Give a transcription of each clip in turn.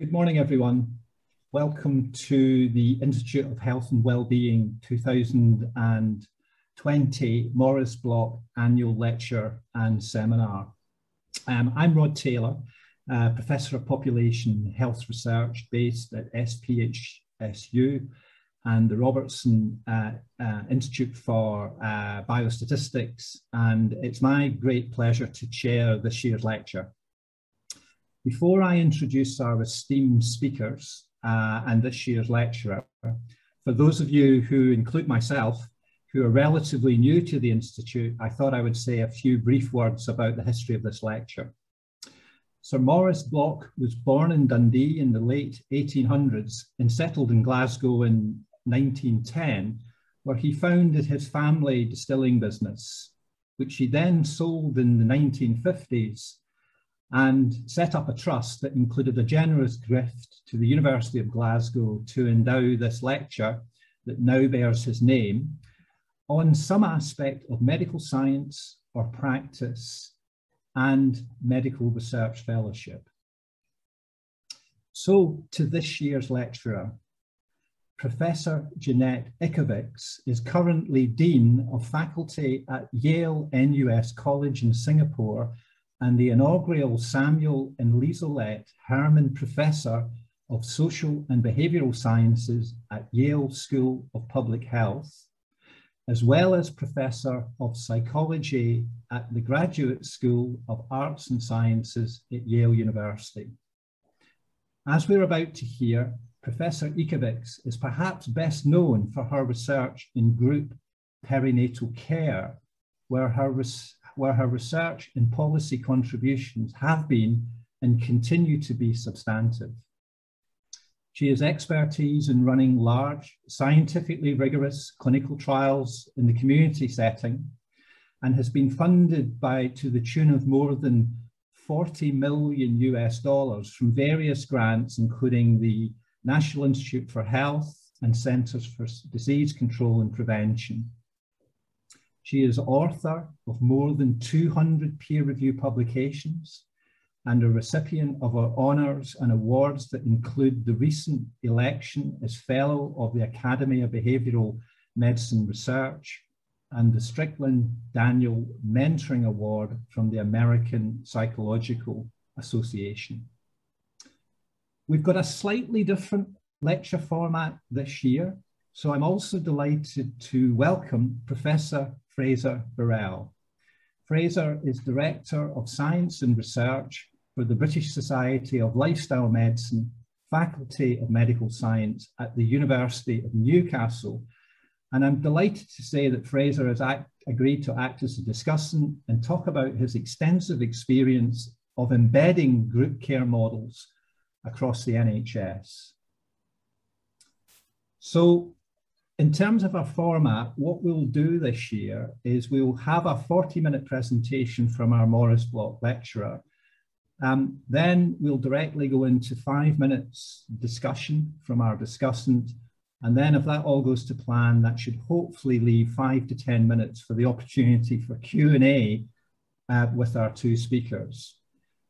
Good morning, everyone. Welcome to the Institute of Health and Wellbeing 2020 Maurice Bloch Annual Lecture and Seminar. I'm Rod Taylor, Professor of Population Health Research based at SPHSU and the Robertson Institute for Biostatistics, and it's my great pleasure to chair this year's lecture. Before I introduce our esteemed speakers and this year's lecturer, for those of you who include myself, who are relatively new to the Institute, I thought I would say a few brief words about the history of this lecture. Sir Maurice Bloch was born in Dundee in the late 1800s and settled in Glasgow in 1910, where he founded his family distilling business, which he then sold in the 1950s and set up a trust that included a generous gift to the University of Glasgow to endow this lecture that now bears his name on some aspect of medical science or practice and medical research fellowship. So to this year's lecturer, Professor Jeanette Ickovics is currently Dean of Faculty at Yale NUS College in Singapore and the inaugural Samuel and Liselotte Herman Professor of Social and Behavioural Sciences at Yale School of Public Health, as well as Professor of Psychology at the Graduate School of Arts and Sciences at Yale University. As we're about to hear, Professor Ickovics is perhaps best known for her research in group perinatal care, where her research and policy contributions have been and continue to be substantive. She has expertise in running large, scientifically rigorous clinical trials in the community setting and has been funded to the tune of more than $40 million from various grants, including the National Institute for Health and Centers for Disease Control and Prevention. She is author of more than 200 peer-reviewed publications and a recipient of our honours and awards that include the recent election as Fellow of the Academy of Behavioural Medicine Research and the Strickland Daniel Mentoring Award from the American Psychological Association. We've got a slightly different lecture format this year, so I'm also delighted to welcome Professor Fraser Birrell. Fraser is Director of Science and Research for the British Society of Lifestyle Medicine, Faculty of Medical Science at the University of Newcastle. And I'm delighted to say that Fraser has agreed to act as a discussant and talk about his extensive experience of embedding group care models across the NHS. So, in terms of our format, what we'll do this year is we'll have a 40-minute presentation from our Maurice Bloch lecturer. Then we'll directly go into 5 minutes discussion from our discussant. And then if that all goes to plan, that should hopefully leave 5 to 10 minutes for the opportunity for Q&A with our two speakers.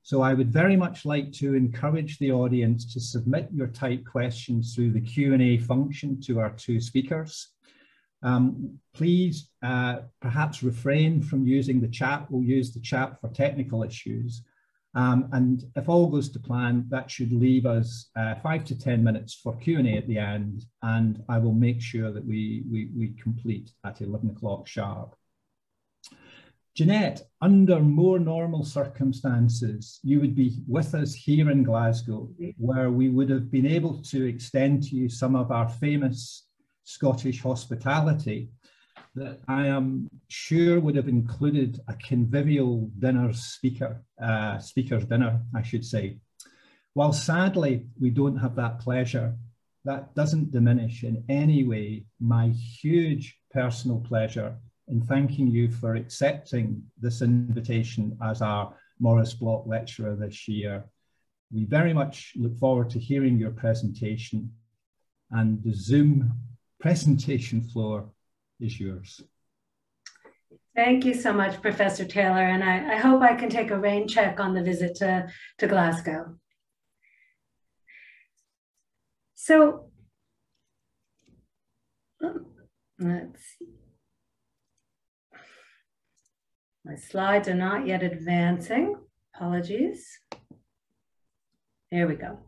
So I would very much like to encourage the audience to submit your typed questions through the Q&A function to our two speakers. Please perhaps refrain from using the chat. We'll use the chat for technical issues. And if all goes to plan, that should leave us 5 to 10 minutes for Q&A at the end. And I will make sure that we complete at 11 o'clock sharp. Jeanette, under more normal circumstances, you would be with us here in Glasgow, where we would have been able to extend to you some of our famous Scottish hospitality that I am sure would have included a convivial dinner speaker's dinner, I should say. While sadly, we don't have that pleasure, that doesn't diminish in any way my huge personal pleasure in thanking you for accepting this invitation as our Maurice Bloch lecturer this year. We very much look forward to hearing your presentation, and the Zoom presentation floor is yours. Thank you so much, Professor Taylor, and I hope I can take a rain check on the visit to Glasgow. So let's see. My slides are not yet advancing. Apologies. There we go.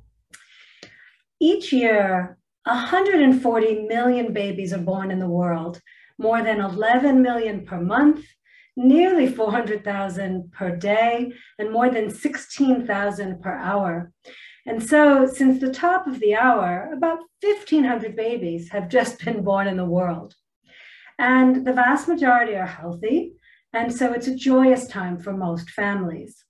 Each year, 140 million babies are born in the world, more than 11 million per month, nearly 400,000 per day, and more than 16,000 per hour. And so since the top of the hour, about 1,500 babies have just been born in the world. And the vast majority are healthy, and so it's a joyous time for most families.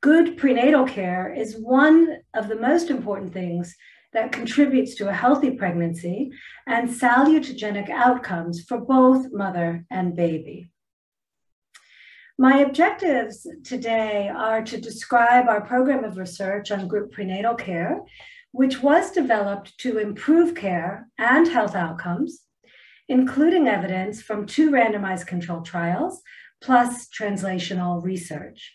Good prenatal care is one of the most important things that contributes to a healthy pregnancy and salutogenic outcomes for both mother and baby. My objectives today are to describe our program of research on group prenatal care, which was developed to improve care and health outcomes, including evidence from 2 randomized controlled trials, plus translational research.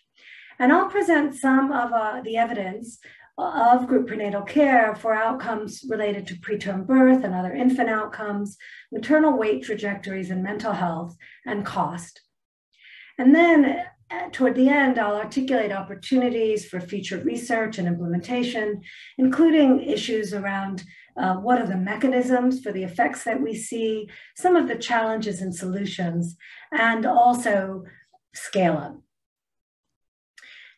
And I'll present some of the evidence of group prenatal care for outcomes related to preterm birth and other infant outcomes, maternal weight trajectories and mental health, and cost. And then toward the end, I'll articulate opportunities for future research and implementation, including issues around what are the mechanisms for the effects that we see, some of the challenges and solutions, and also scale up.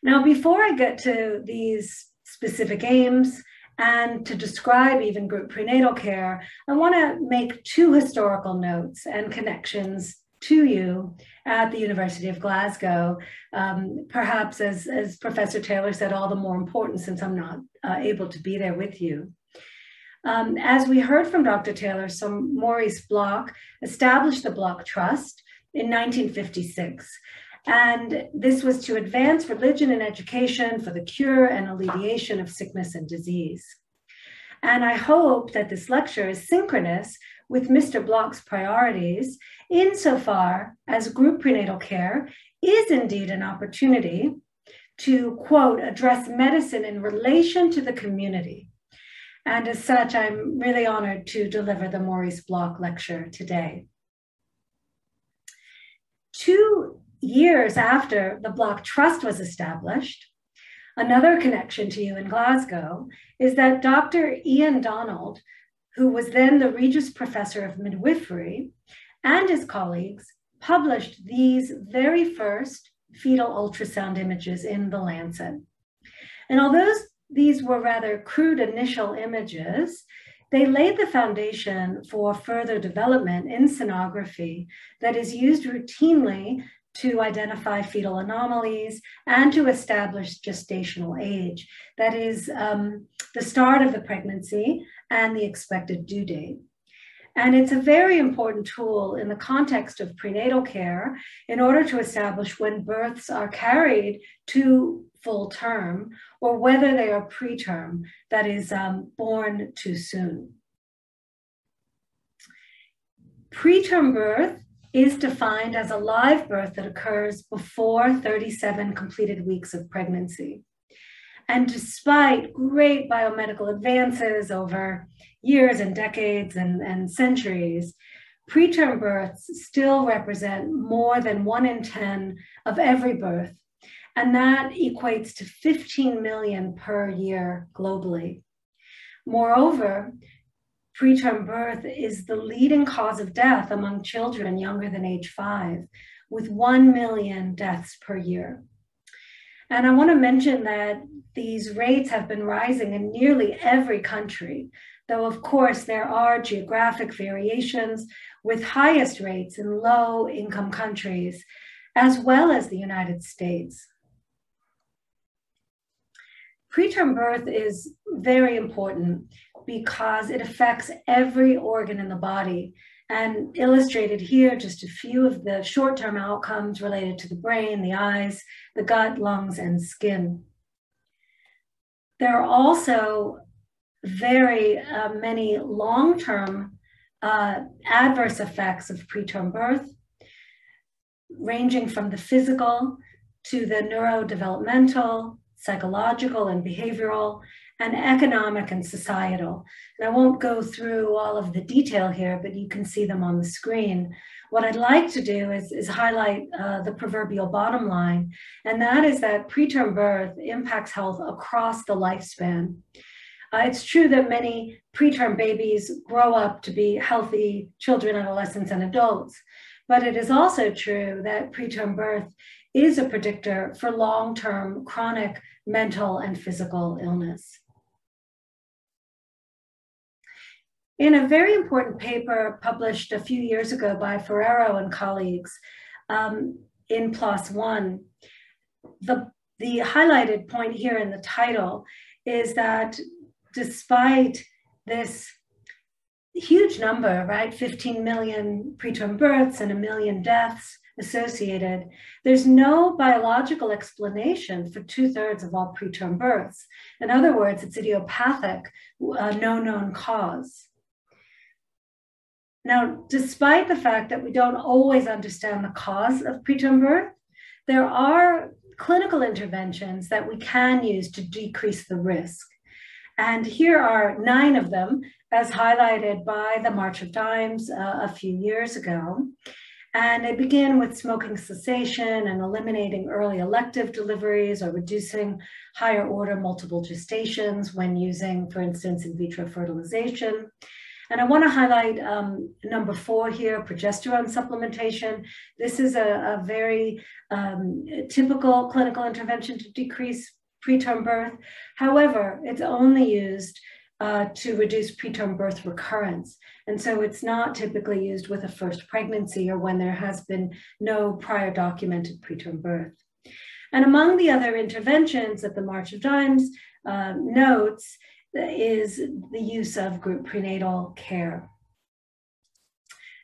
Now, before I get to these specific aims and to describe even group prenatal care, I want to make 2 historical notes and connections to you at the University of Glasgow, perhaps as Professor Taylor said, all the more important since I'm not able to be there with you. As we heard from Dr. Taylor, Maurice Bloch established the Bloch Trust in 1956. And this was to advance religion and education for the cure and alleviation of sickness and disease. And I hope that this lecture is synchronous with Mr. Bloch's priorities insofar as group prenatal care is indeed an opportunity to, quote, address medicine in relation to the community. And as such, I'm really honored to deliver the Maurice Bloch lecture today. 2 years after the Bloch Trust was established, another connection to you in Glasgow is that Dr. Ian Donald, who was then the Regius Professor of Midwifery, and his colleagues published these very first fetal ultrasound images in The Lancet. And although these were rather crude initial images, they laid the foundation for further development in sonography that is used routinely to identify fetal anomalies and to establish gestational age. That is the start of the pregnancy and the expected due date. And it's a very important tool in the context of prenatal care in order to establish when births are carried to full term or whether they are preterm, that is born too soon. Preterm birth is defined as a live birth that occurs before 37 completed weeks of pregnancy. And despite great biomedical advances over years and decades and centuries, preterm births still represent more than 1 in 10 of every birth. And that equates to 15 million per year globally. Moreover, preterm birth is the leading cause of death among children younger than age 5, with 1 million deaths per year. And I want to mention that these rates have been rising in nearly every country, though of course there are geographic variations with highest rates in low-income countries, as well as the United States. Preterm birth is very important because it affects every organ in the body, and illustrated here just a few of the short-term outcomes related to the brain, the eyes, the gut, lungs, and skin. There are also very many long-term adverse effects of preterm birth, ranging from the physical to the neurodevelopmental, psychological, and behavioral, and economic and societal. And I won't go through all of the detail here, but you can see them on the screen. What I'd like to do is highlight the proverbial bottom line, and that is that preterm birth impacts health across the lifespan. It's true that many preterm babies grow up to be healthy children, adolescents, and adults, but it is also true that preterm birth is a predictor for long-term chronic mental and physical illness. In a very important paper published a few years ago by Ferraro and colleagues in PLOS One, the highlighted point here in the title is that despite this huge number, right, 15 million preterm births and 1 million deaths associated, there's no biological explanation for 2/3 of all preterm births. In other words, it's idiopathic, no known cause. Now, despite the fact that we don't always understand the cause of preterm birth, there are clinical interventions that we can use to decrease the risk. And here are 9 of them, as highlighted by the March of Dimes a few years ago. And they begin with smoking cessation and eliminating early elective deliveries or reducing higher order multiple gestations when using, for instance, in vitro fertilization. And I want to highlight number 4 here, progesterone supplementation. This is a very typical clinical intervention to decrease preterm birth. However, it's only used to reduce preterm birth recurrence. And so it's not typically used with a first pregnancy or when there has been no prior documented preterm birth. And among the other interventions that the March of Dimes notes is the use of group prenatal care.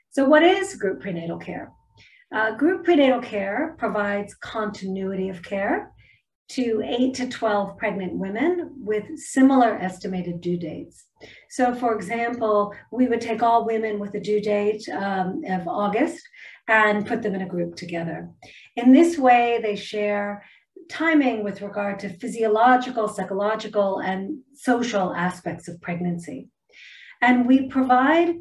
So what is group prenatal care? Group prenatal care provides continuity of care to 8 to 12 pregnant women with similar estimated due dates. So for example, we would take all women with a due date of August and put them in a group together. In this way, they share timing with regard to physiological, psychological, and social aspects of pregnancy. And we provide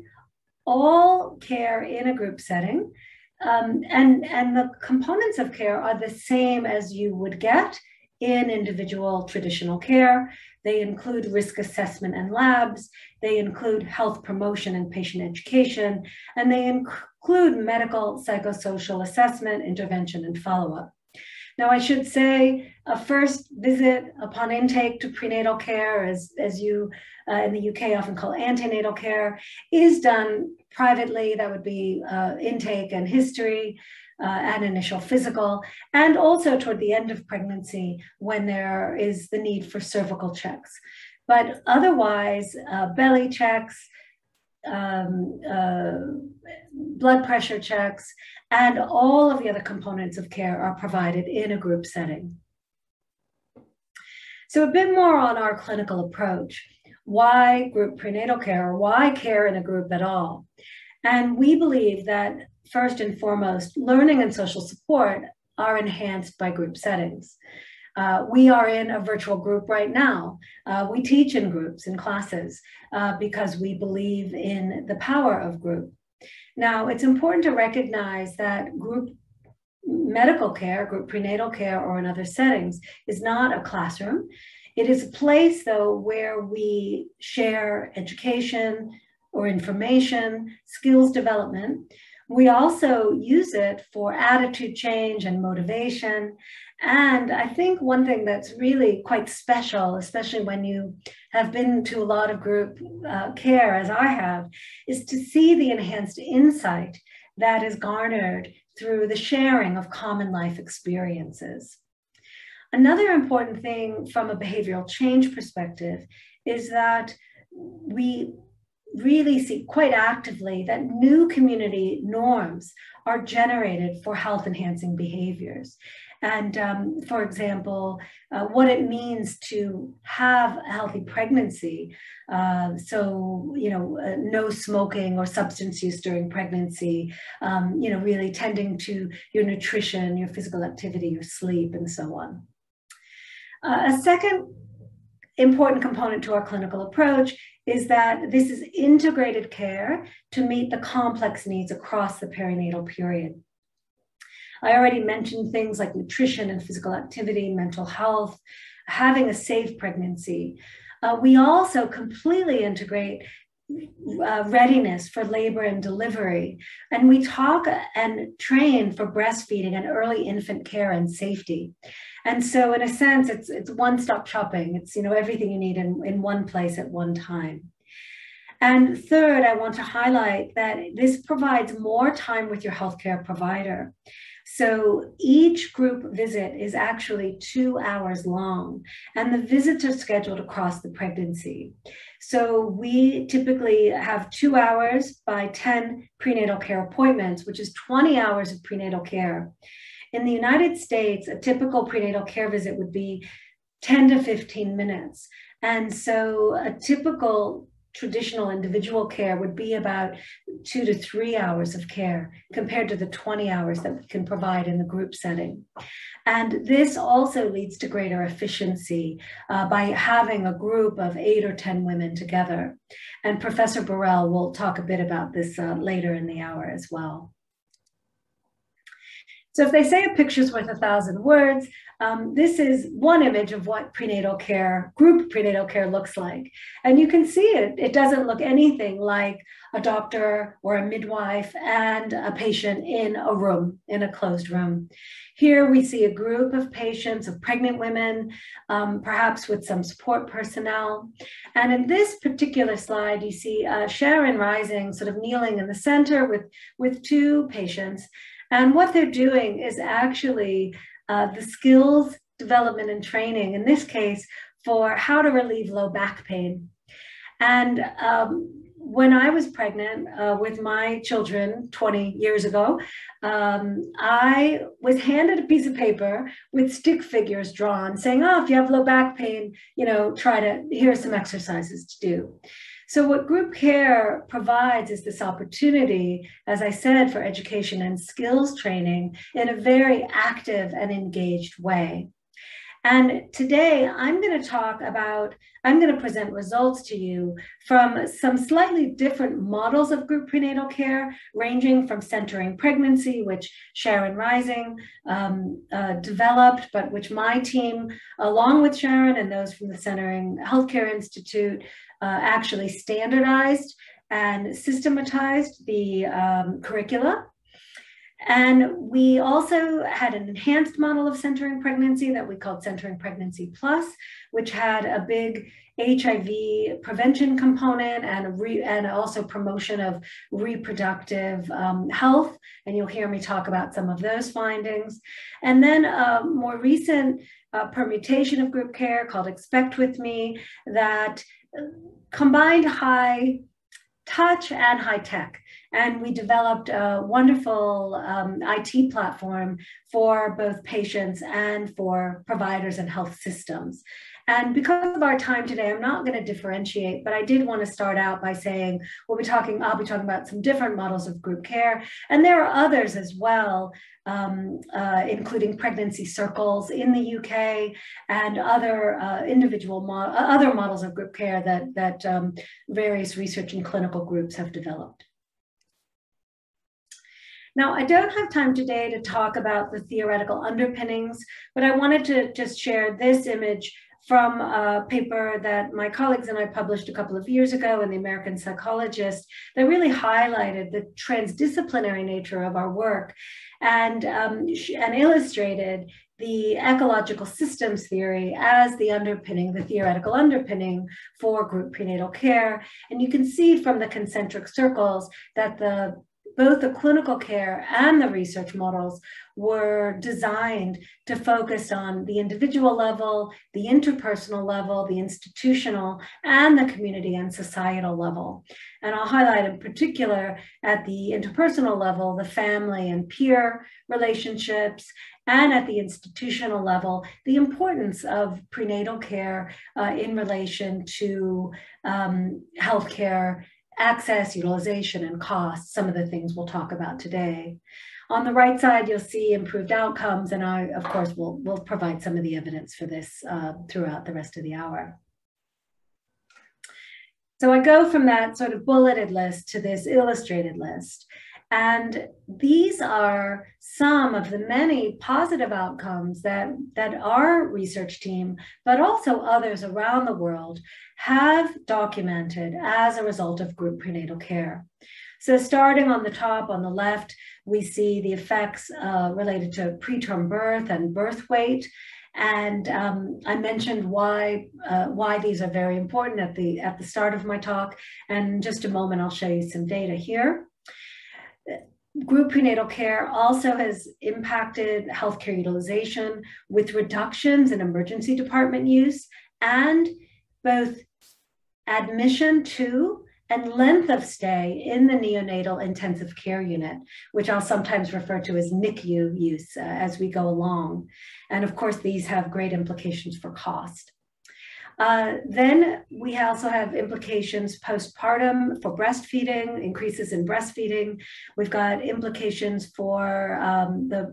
all care in a group setting, and the components of care are the same as you would get in individual traditional care. They include risk assessment and labs, they include health promotion and patient education, and they include medical, psychosocial assessment, intervention, and follow-up. Now, I should say a first visit upon intake to prenatal care, as you in the UK often call antenatal care, is done privately. That would be intake and history and initial physical, and also toward the end of pregnancy when there is the need for cervical checks. But otherwise, belly checks, blood pressure checks, and all of the other components of care are provided in a group setting. So a bit more on our clinical approach. Why group prenatal care, or why care in a group at all? And we believe that first and foremost, learning and social support are enhanced by group settings. We are in a virtual group right now. We teach in groups, in classes, because we believe in the power of group. Now, it's important to recognize that group medical care, group prenatal care, or in other settings is not a classroom. It is a place, though, where we share education or information, skills development. We also use it for attitude change and motivation. And I think one thing that's really quite special, especially when you have been to a lot of group care, as I have, is to see the enhanced insight that is garnered through the sharing of common life experiences. Another important thing from a behavioral change perspective is that we really see quite actively that new community norms are generated for health enhancing behaviors. And for example, what it means to have a healthy pregnancy. So, you know, no smoking or substance use during pregnancy, you know, really tending to your nutrition, your physical activity, your sleep, and so on. A second important component to our clinical approach is that this is integrated care to meet the complex needs across the perinatal period. I already mentioned things like nutrition and physical activity, mental health, having a safe pregnancy. We also completely integrate readiness for labor and delivery. And we talk and train for breastfeeding and early infant care and safety. And so in a sense, it's one-stop shopping. It's, you know, everything you need in one place at one time. And third, I want to highlight that this provides more time with your healthcare provider. So each group visit is actually 2 hours long, and the visits are scheduled across the pregnancy. So we typically have 2 hours by 10 prenatal care appointments, which is 20 hours of prenatal care. In the United States, a typical prenatal care visit would be 10 to 15 minutes. And so a typical traditional individual care would be about 2 to 3 hours of care compared to the 20 hours that we can provide in the group setting. And this also leads to greater efficiency by having a group of 8 or 10 women together. And Professor Birrell will talk a bit about this later in the hour as well. So if they say a picture's worth 1,000 words, this is one image of what prenatal care, group prenatal care looks like. And you can see it, it doesn't look anything like a doctor or a midwife and a patient in a room, in a closed room. Here we see a group of patients, of pregnant women, perhaps with some support personnel. And in this particular slide, you see Sharon Rising sort of kneeling in the center with two patients. And what they're doing is actually the skills development and training, in this case, for how to relieve low back pain. And when I was pregnant with my children 20 years ago, I was handed a piece of paper with stick figures drawn saying, oh, if you have low back pain, you know, here's some exercises to do. So what group care provides is this opportunity, as I said, for education and skills training in a very active and engaged way. And today I'm going to talk about, I'm going to present results to you from some slightly different models of group prenatal care, ranging from Centering Pregnancy, which Sharon Rising developed, but which my team, along with Sharon and those from the Centering Healthcare Institute, actually standardized and systematized the curricula. And we also had an enhanced model of Centering Pregnancy that we called Centering Pregnancy Plus, which had a big HIV prevention component and also promotion of reproductive health. And you'll hear me talk about some of those findings. And then a more recent permutation of group care called Expect With Me that combined high touch and high tech. And we developed a wonderful IT platform for both patients and for providers and health systems. And because of our time today, I'm not going to differentiate, but I did want to start out by saying I'll be talking about some different models of group care. And there are others as well, including pregnancy circles in the UK and other other models of group care that various research and clinical groups have developed. Now, I don't have time today to talk about the theoretical underpinnings, but I wanted to just share this image from a paper that my colleagues and I published a couple of years ago in the American Psychologist that really highlighted the transdisciplinary nature of our work and illustrated the ecological systems theory as the underpinning, the theoretical underpinning for group prenatal care. And you can see from the concentric circles that both the clinical care and the research models were designed to focus on the individual level, the interpersonal level, the institutional, and the community and societal level. And I'll highlight in particular at the interpersonal level, the family and peer relationships, and at the institutional level, the importance of prenatal care in relation to healthcare access, utilization, and costs, some of the things we'll talk about today. On the right side, you'll see improved outcomes, and I, of course, will provide some of the evidence for this throughout the rest of the hour. So I go from that sort of bulleted list to this illustrated list. And these are some of the many positive outcomes that our research team, but also others around the world, have documented as a result of group prenatal care. So starting on the top, on the left, we see the effects related to preterm birth and birth weight. And I mentioned why these are very important at the start of my talk. And in just a moment, I'll show you some data here. Group prenatal care also has impacted healthcare utilization with reductions in emergency department use and both admission to and length of stay in the neonatal intensive care unit, which I'll sometimes refer to as NICU use as we go along. And of course, these have great implications for cost. Then we also have implications postpartum for breastfeeding, increases in breastfeeding. We've got implications for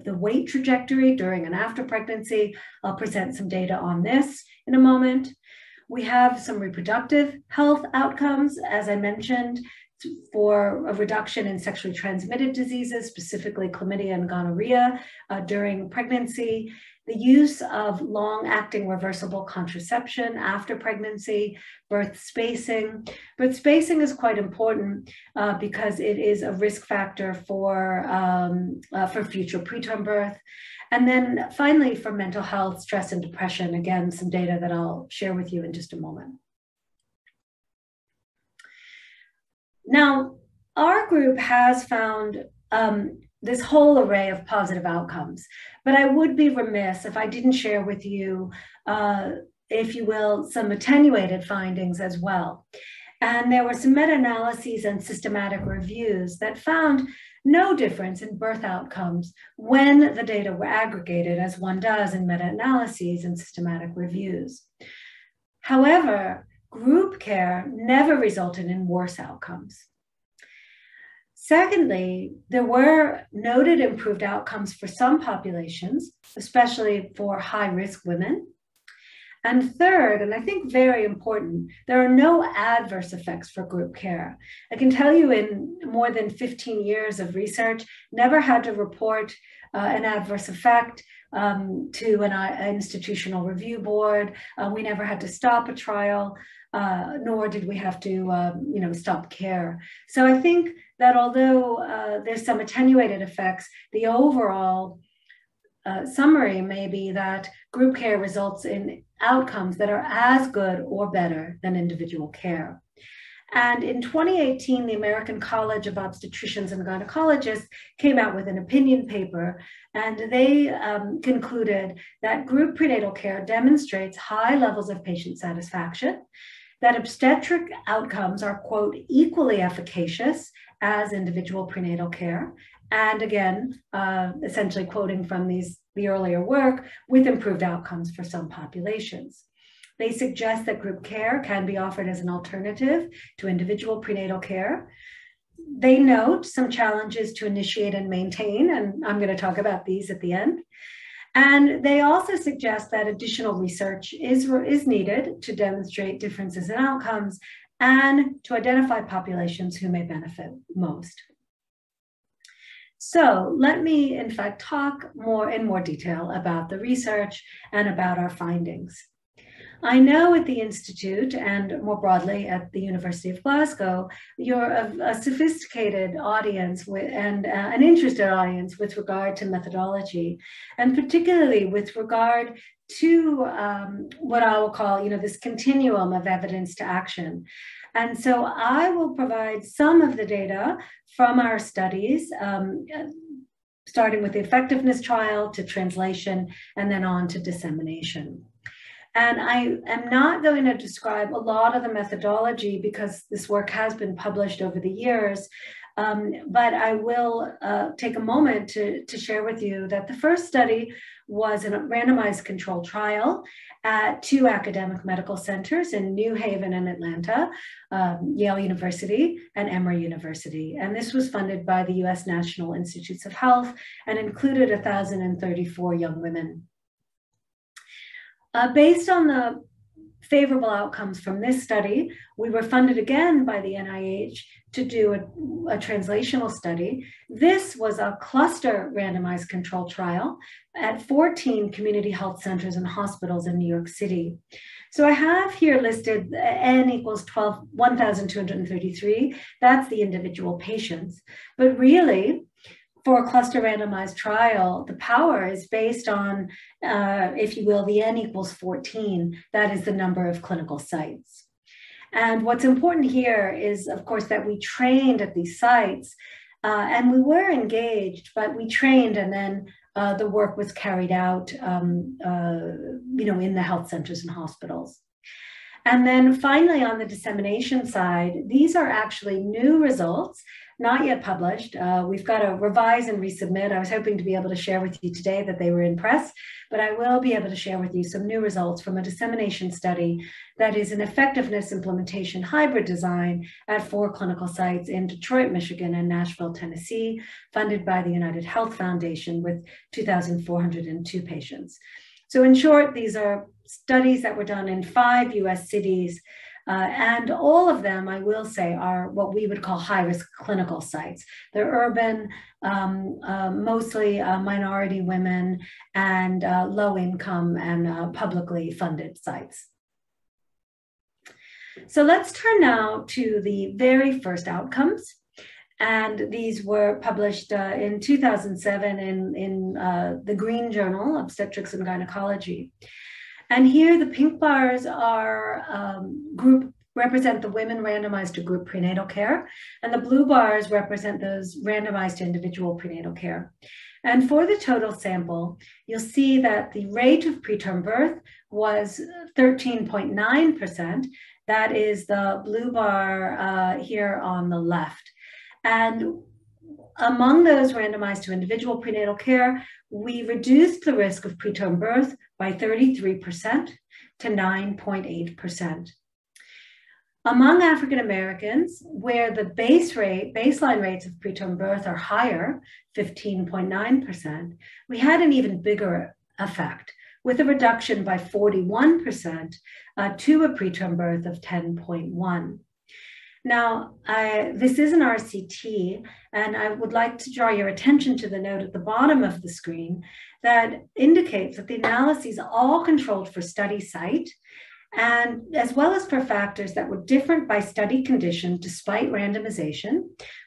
the weight trajectory during and after pregnancy. I'll present some data on this in a moment. We have some reproductive health outcomes, as I mentioned, for a reduction in sexually transmitted diseases, specifically chlamydia and gonorrhea during pregnancy. The use of long-acting reversible contraception after pregnancy, birth spacing. Birth spacing is quite important because it is a risk factor for future preterm birth. And then finally, for mental health, stress and depression, again, some data that I'll share with you in just a moment. Now, our group has found this whole array of positive outcomes, but I would be remiss if I didn't share with you, if you will, some attenuated findings as well. And there were some meta-analyses and systematic reviews that found no difference in birth outcomes when the data were aggregated, as one does in meta-analyses and systematic reviews. However, group care never resulted in worse outcomes. Secondly, there were noted improved outcomes for some populations, especially for high-risk women. And third, and I think very important, there are no adverse effects for group care. I can tell you in more than 15 years of research, never had to report an adverse effect to an institutional review board. We never had to stop a trial, nor did we have to stop care. So I think that although there's some attenuated effects, the overall summary may be that group care results in outcomes that are as good or better than individual care. And in 2018, the American College of Obstetricians and Gynecologists came out with an opinion paper, and they concluded that group prenatal care demonstrates high levels of patient satisfaction, that obstetric outcomes are, quote, equally efficacious as individual prenatal care, and again, essentially quoting from the earlier work, with improved outcomes for some populations. They suggest that group care can be offered as an alternative to individual prenatal care. They note some challenges to initiate and maintain, and I'm going to talk about these at the end. And they also suggest that additional research is needed to demonstrate differences in outcomes and to identify populations who may benefit most. So let me, in fact, talk in more detail about the research and about our findings. I know at the Institute and more broadly at the University of Glasgow, you're a sophisticated audience and an interested audience with regard to methodology, and particularly with regard to what I will call, this continuum of evidence to action. And so I will provide some of the data from our studies, starting with the effectiveness trial to translation and then on to dissemination. And I am not going to describe a lot of the methodology because this work has been published over the years, but I will take a moment to share with you that the first study was a randomized control trial at two academic medical centers in New Haven and Atlanta, Yale University and Emory University. And this was funded by the US National Institutes of Health and included 1,034 young women. Based on the favourable outcomes from this study. We were funded again by the NIH to do a translational study. This was a cluster randomized control trial at 14 community health centers and hospitals in New York City. So I have here listed N equals 1,233. That's the individual patients. But really, for a cluster randomized trial, the power is based on, if you will, the N equals 14. That is the number of clinical sites. And what's important here is, of course, that we trained at these sites, and we were engaged, but we trained, and then the work was carried out, you know, in the health centers and hospitals. And then finally, on the dissemination side, these are actually new results, not yet published. We've got to revise and resubmit. I was hoping to be able to share with you today that they were in press, but I will be able to share with you some new results from a dissemination study that is an effectiveness implementation hybrid design at 4 clinical sites in Detroit, Michigan, and Nashville, Tennessee, funded by the United Health Foundation with 2,402 patients. So in short, these are studies that were done in 5 US cities, and all of them, I will say, are what we would call high-risk clinical sites. They're urban, mostly minority women, and low-income and publicly funded sites. So let's turn now to the very first outcomes. And these were published in 2007 in the Green Journal, Obstetrics and Gynecology. And here the pink bars are represent the women randomized to group prenatal care, and the blue bars represent those randomized to individual prenatal care. And for the total sample, you'll see that the rate of preterm birth was 13.9%. That is the blue bar here on the left. And among those randomized to individual prenatal care, we reduced the risk of preterm birth by 33% to 9.8%. Among African Americans, where the baseline rates of preterm birth are higher, 15.9%, we had an even bigger effect, with a reduction by 41% to a preterm birth of 10.1%. Now, this is an RCT, and I would like to draw your attention to the note at the bottom of the screen that indicates that the analyses all controlled for study site, and as well as for factors that were different by study condition despite randomization,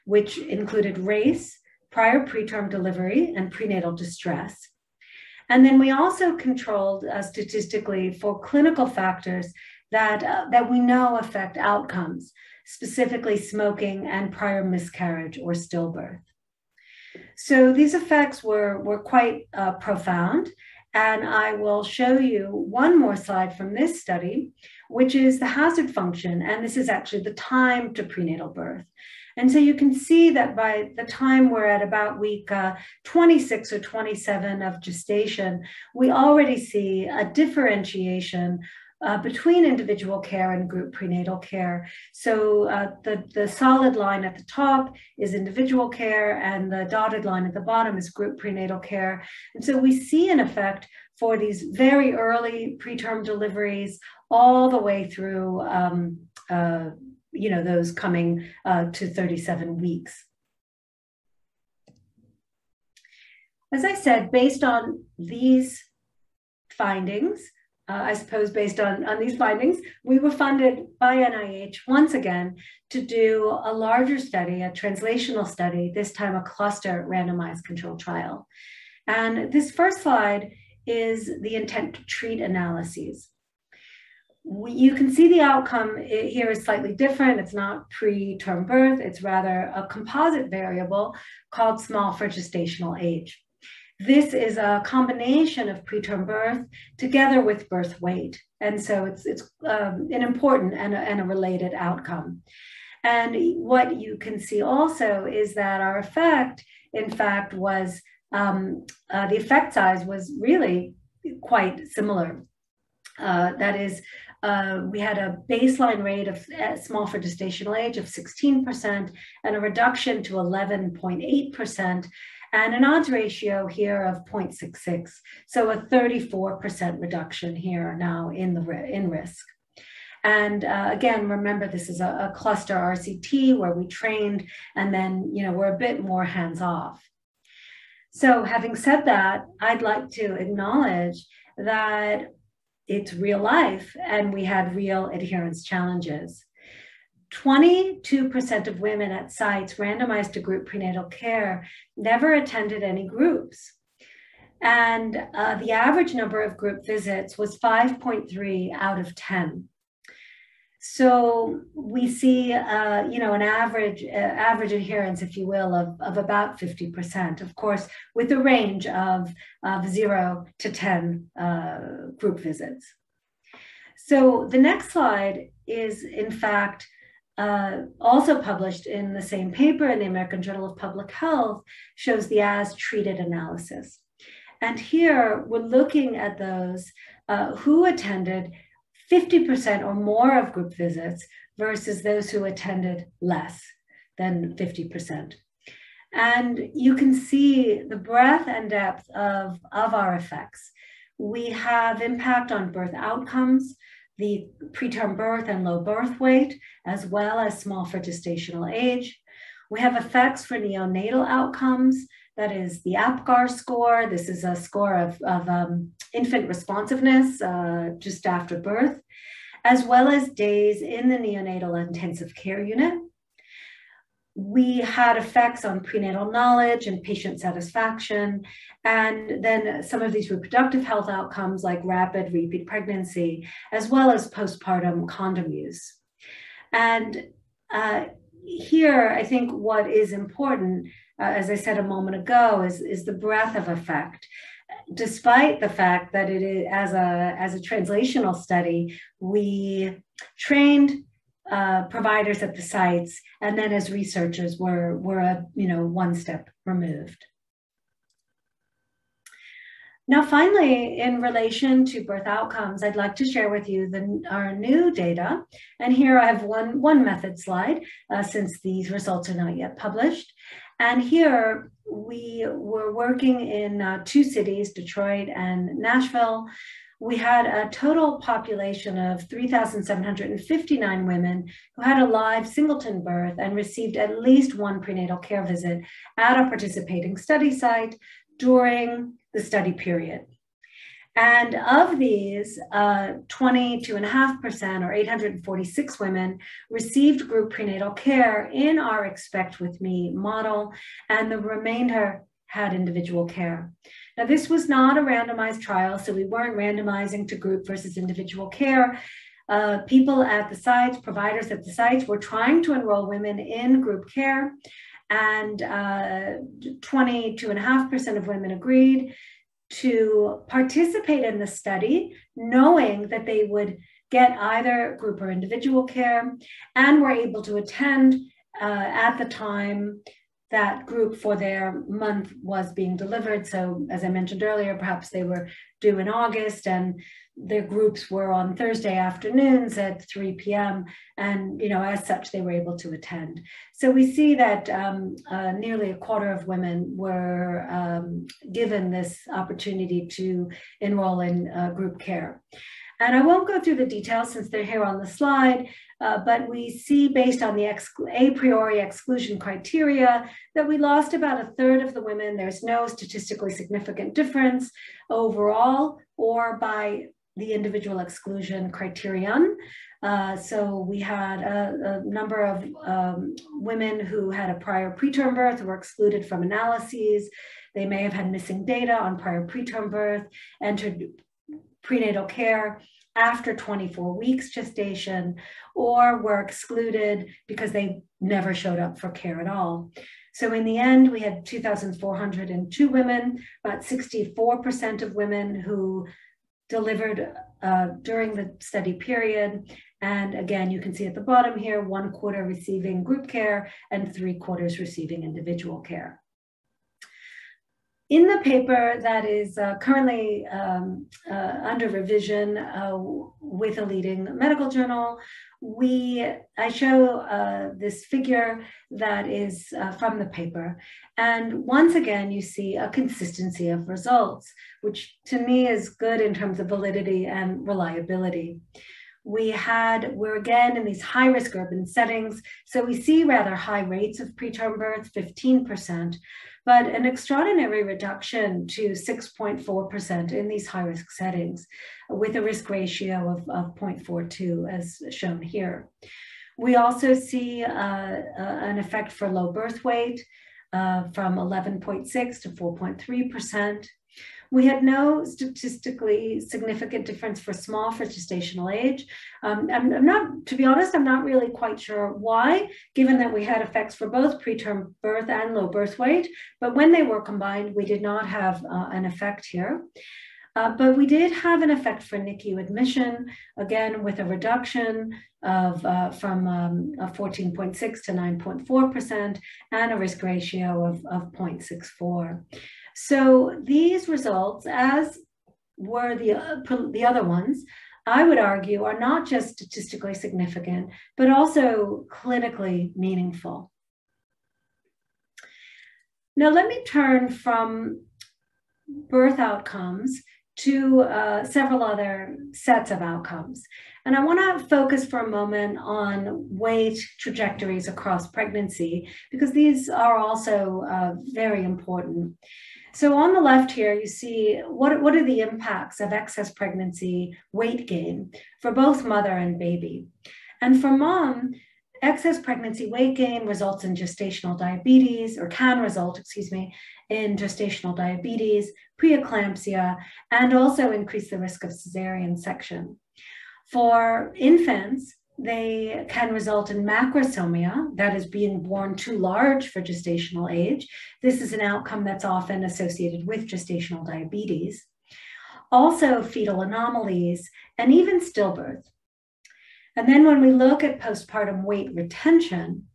which included race, prior preterm delivery, and prenatal distress. And then we also controlled statistically for clinical factors that we know affect outcomes, specifically smoking and prior miscarriage or stillbirth. So these effects were quite profound. And I will show you one more slide from this study, which is the hazard function. And this is actually the time to prenatal birth. And so you can see that by the time we're at about week 26 or 27 of gestation, we already see a differentiation between individual care and group prenatal care. So the solid line at the top is individual care, and the dotted line at the bottom is group prenatal care. And so we see an effect for these very early preterm deliveries all the way through, you know, those coming to 37 weeks. As I said, based on these findings, we were funded by NIH once again to do a larger study, a translational study, this time a cluster randomized control trial. And this first slide is the intent to treat analyses. You can see the outcome here is slightly different. It's not preterm birth, it's rather a composite variable called small for gestational age. This is a combination of preterm birth together with birth weight. And so it's an important and a related outcome. And what you can see also is that our effect, in fact, was the effect size was really quite similar. That is, we had a baseline rate of small for gestational age of 16% and a reduction to 11.8%. and an odds ratio here of 0.66, so a 34% reduction here now in risk. And again, remember, this is a cluster RCT where we trained, and then, you know, we're a bit more hands-off. So having said that, I'd like to acknowledge that it's real life and we had real adherence challenges. 22% of women at sites randomized to group prenatal care never attended any groups. And the average number of group visits was 5.3 out of 10. So we see, you know, an average adherence, if you will, of about 50%, of course, with a range of 0 to 10 group visits. So the next slide is, in fact, also published in the same paper in the American Journal of Public Health, shows the as-treated analysis. And here we're looking at those who attended 50% or more of group visits versus those who attended less than 50%. And you can see the breadth and depth of our effects. We have impact on birth outcomes, the preterm birth and low birth weight, as well as small for gestational age. We have effects for neonatal outcomes, that is the APGAR score. This is a score of infant responsiveness just after birth, as well as days in the neonatal intensive care unit. We had effects on prenatal knowledge and patient satisfaction, and then some of these reproductive health outcomes like rapid repeat pregnancy, as well as postpartum condom use. And here, I think what is important, as I said a moment ago, is the breadth of effect, despite the fact that it is, as a translational study, we trained providers at the sites, and then as researchers were you know, one step removed. Now, finally, in relation to birth outcomes, I'd like to share with you our new data. And here I have one method slide, since these results are not yet published. And here we were working in two cities, Detroit and Nashville. We had a total population of 3,759 women who had a live singleton birth and received at least one prenatal care visit at a participating study site during the study period. And of these, 22.5% or 846 women received group prenatal care in our Expect With Me model, and the remainder had individual care. Now, this was not a randomized trial, so we weren't randomizing to group versus individual care. People at the sites, providers at the sites, were trying to enroll women in group care, and 22.5% of women agreed to participate in the study, knowing that they would get either group or individual care, and were able to attend at the time that group for their month was being delivered. So as I mentioned earlier, perhaps they were due in August and their groups were on Thursday afternoons at 3 p.m. And, you know, as such, they were able to attend. So we see that nearly a quarter of women were given this opportunity to enroll in group care. And I won't go through the details since they're here on the slide, but we see, based on the a priori exclusion criteria, that we lost about a third of the women. There's no statistically significant difference overall or by the individual exclusion criterion. So we had a number of women who had a prior preterm birth who were excluded from analyses. They may have had missing data on prior preterm birth, entered prenatal care after 24 weeks gestation, or were excluded because they never showed up for care at all. So in the end, we had 2,402 women, about 64% of women who delivered during the study period. And again, you can see at the bottom here, one quarter receiving group care and three quarters receiving individual care. In the paper that is currently under revision with a leading medical journal, I show this figure that is from the paper. And once again, you see a consistency of results, which to me is good in terms of validity and reliability. We're again in these high-risk urban settings, so we see rather high rates of preterm births, 15%, but an extraordinary reduction to 6.4% in these high-risk settings, with a risk ratio of 0.42, as shown here. We also see an effect for low birth weight from 11.6 to 4.3%. We had no statistically significant difference for small for gestational age. To be honest, I'm not really quite sure why, given that we had effects for both preterm birth and low birth weight, but when they were combined, we did not have an effect here. But we did have an effect for NICU admission, again, with a reduction of from 14.6 to 9.4% and a risk ratio of 0.64. So these results, as were the other ones, I would argue are not just statistically significant, but also clinically meaningful. Now let me turn from birth outcomes to several other sets of outcomes. And I want to focus for a moment on weight trajectories across pregnancy, because these are also very important. So on the left here, you see what are the impacts of excess pregnancy weight gain for both mother and baby. And for mom, excess pregnancy weight gain results in gestational diabetes, or can result, excuse me, in gestational diabetes, preeclampsia, and also increase the risk of cesarean section. For infants, they can result in macrosomia, that is being born too large for gestational age. This is an outcome that's often associated with gestational diabetes. Also fetal anomalies, and even stillbirth. And then when we look at postpartum weight retention,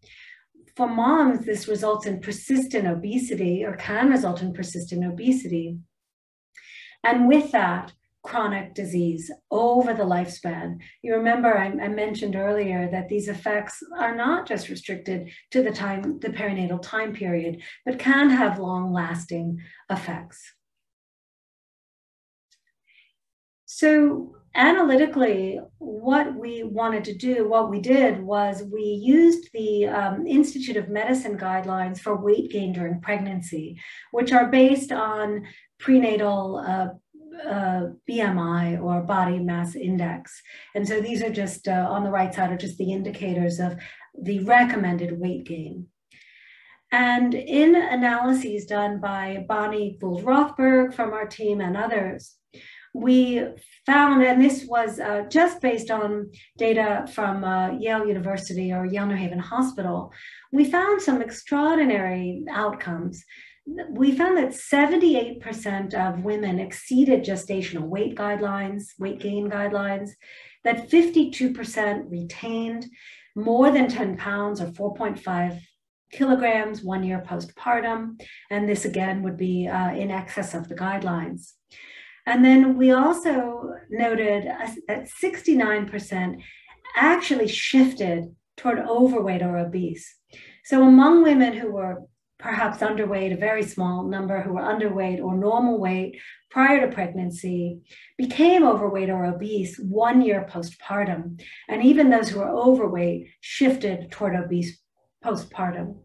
for moms, this results in persistent obesity, or can result in persistent obesity. And with that, chronic disease over the lifespan. You remember I mentioned earlier that these effects are not just restricted to the perinatal time period, but can have long-lasting effects. So analytically, what we wanted to do, what we did was we used the Institute of Medicine guidelines for weight gain during pregnancy, which are based on prenatal BMI, or body mass index. And so these are just on the right side are just the indicators of the recommended weight gain. And in analyses done by Bonnie Gould-Rothberg from our team and others, we found, and this was just based on data from Yale University or Yale New Haven Hospital, we found some extraordinary outcomes. We found that 78% of women exceeded gestational weight guidelines, weight gain guidelines, that 52% retained more than 10 pounds or 4.5 kilograms 1 year postpartum. And this again would be in excess of the guidelines. And then we also noted that 69% actually shifted toward overweight or obese. So among women who were perhaps underweight, a very small number who were underweight or normal weight prior to pregnancy became overweight or obese 1 year postpartum. And even those who were overweight shifted toward obese postpartum.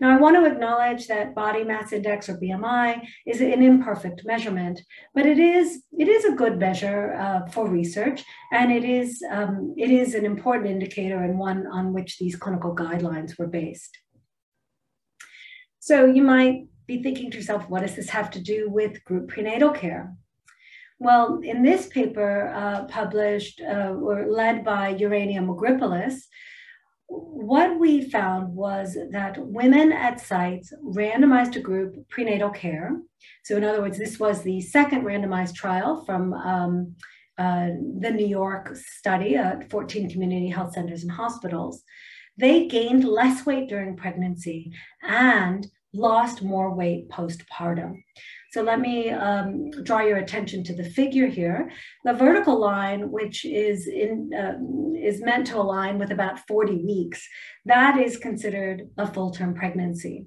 Now, I want to acknowledge that body mass index, or BMI, is an imperfect measurement, but it is a good measure for research, and it is an important indicator and one on which these clinical guidelines were based. So you might be thinking to yourself, what does this have to do with group prenatal care? Well, in this paper published or led by Urania Mogripolis, what we found was that women at sites randomized to group prenatal care. So in other words, this was the second randomized trial from the New York study at 14 community health centers and hospitals. They gained less weight during pregnancy and lost more weight postpartum. So let me draw your attention to the figure here. The vertical line, which is meant to align with about 40 weeks, that is considered a full-term pregnancy.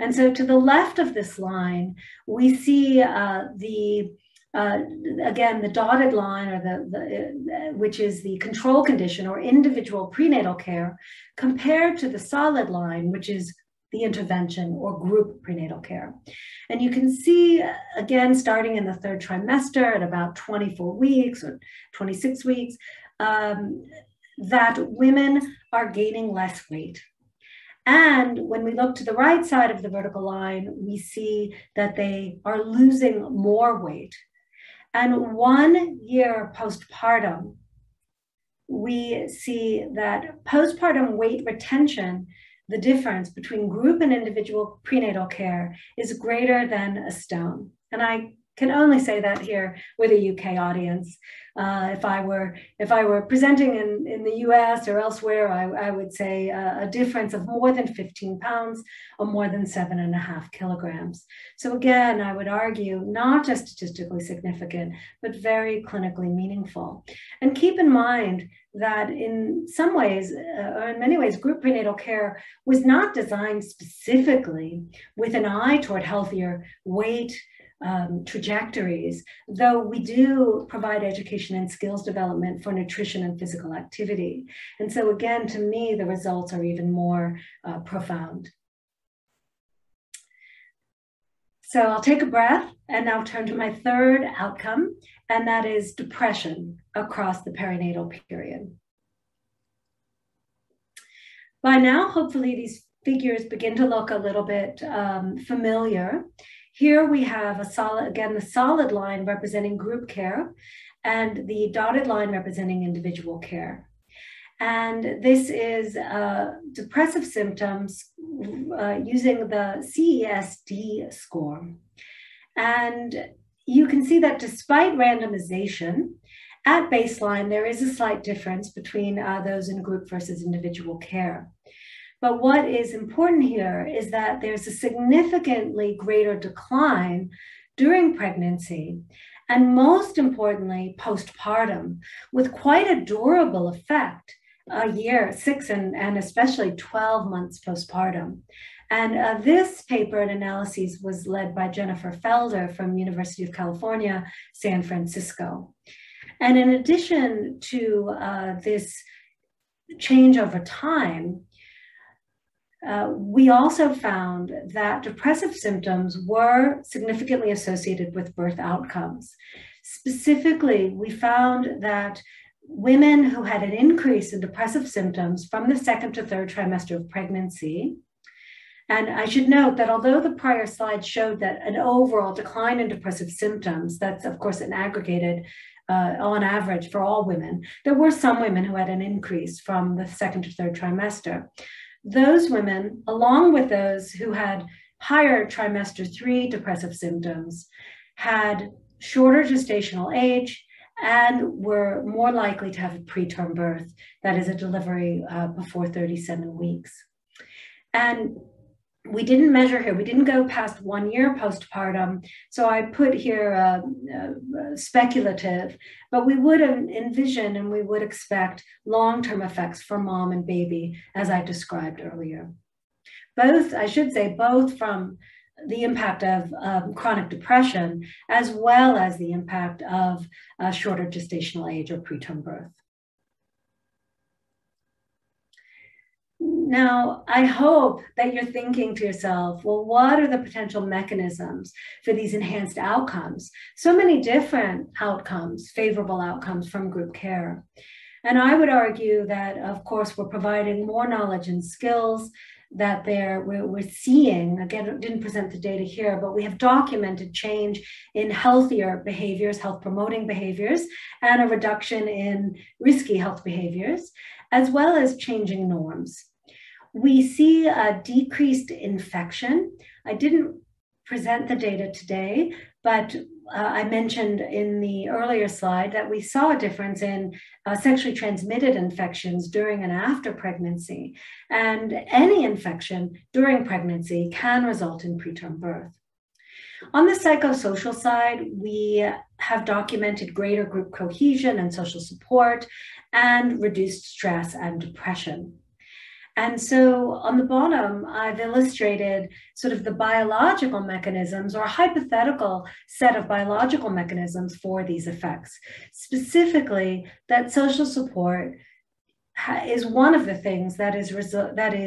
And so to the left of this line, we see the again, the dotted line, or which is the control condition or individual prenatal care, compared to the solid line, which is the intervention or group prenatal care. And you can see, again, starting in the third trimester at about 24 weeks or 26 weeks, that women are gaining less weight. And when we look to the right side of the vertical line, we see that they are losing more weight. And 1 year postpartum, we see that postpartum weight retention, the difference between group and individual prenatal care, is greater than a stone. And I can only say that here with a UK audience. If I were presenting in the US or elsewhere, I would say a difference of more than 15 pounds or more than 7.5 kilograms. So again, I would argue not just statistically significant, but very clinically meaningful. And keep in mind that in some ways, or in many ways, group prenatal care was not designed specifically with an eye toward healthier weight trajectories, though we do provide education and skills development for nutrition and physical activity. And so again, to me, the results are even more profound. So I'll take a breath and now turn to my third outcome, and that is depression across the perinatal period. By now, hopefully these figures begin to look a little bit familiar. Here we have a solid, again, the solid line representing group care and the dotted line representing individual care. And this is depressive symptoms using the CESD score. And you can see that despite randomization, at baseline, there is a slight difference between those in group versus individual care. But what is important here is that there's a significantly greater decline during pregnancy, and most importantly, postpartum, with quite a durable effect, a year, 6, and especially 12 months postpartum. And this paper and analysis was led by Jennifer Felder from University of California, San Francisco. And in addition to this change over time, we also found that depressive symptoms were significantly associated with birth outcomes. Specifically, we found that women who had an increase in depressive symptoms from the second to third trimester of pregnancy, and I should note that although the prior slide showed that an overall decline in depressive symptoms, that's of course an aggregated on average for all women, there were some women who had an increase from the second to third trimester. Those women, along with those who had higher trimester 3 depressive symptoms, had shorter gestational age and were more likely to have a preterm birth, that is a delivery before 37 weeks. And we didn't measure here, we didn't go past 1 year postpartum, so I put here speculative, but we would envision and we would expect long-term effects for mom and baby, as I described earlier. Both, I should say, both from the impact of chronic depression, as well as the impact of shorter gestational age or preterm birth. Now, I hope that you're thinking to yourself, well, what are the potential mechanisms for these enhanced outcomes? So many different outcomes, favorable outcomes from group care. And I would argue that, of course, we're providing more knowledge and skills, that we're seeing, again, I didn't present the data here, but we have documented change in healthier behaviors, health promoting behaviors, and a reduction in risky health behaviors, as well as changing norms. We see a decreased infection. I didn't present the data today, but I mentioned in the earlier slide that we saw a difference in sexually transmitted infections during and after pregnancy. And any infection during pregnancy can result in preterm birth. On the psychosocial side, we have documented greater group cohesion and social support and reduced stress and depression. And so on the bottom, I've illustrated sort of the biological mechanisms or a hypothetical set of biological mechanisms for these effects. Specifically, that social support is one of the things that is resulting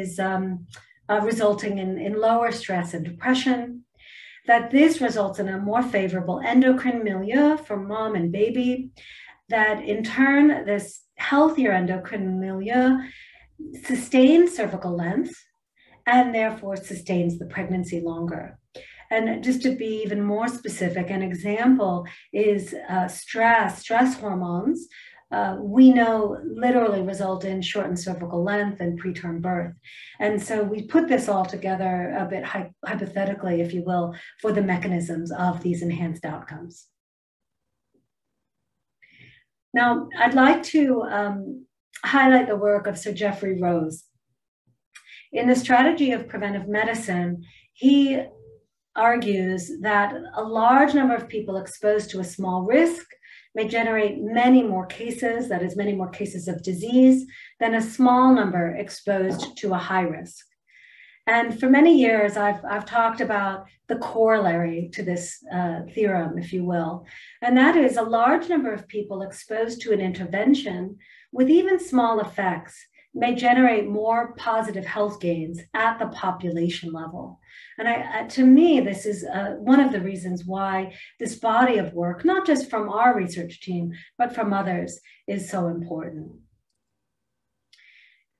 in lower stress and depression, that this results in a more favorable endocrine milieu for mom and baby, that in turn, this healthier endocrine milieu sustains cervical length and therefore sustains the pregnancy longer. And just to be even more specific, an example is stress hormones. We know literally result in shortened cervical length and preterm birth. And so we put this all together a bit hypothetically, if you will, for the mechanisms of these enhanced outcomes. Now, I'd like to highlight the work of Sir Geoffrey Rose. In The Strategy of Preventive Medicine, he argues that a large number of people exposed to a small risk may generate many more cases, that is, many more cases of disease than a small number exposed to a high risk. And for many years, I've talked about the corollary to this theorem, if you will, and that is a large number of people exposed to an intervention with even small effects may generate more positive health gains at the population level. And to me, this is one of the reasons why this body of work, not just from our research team, but from others, is so important.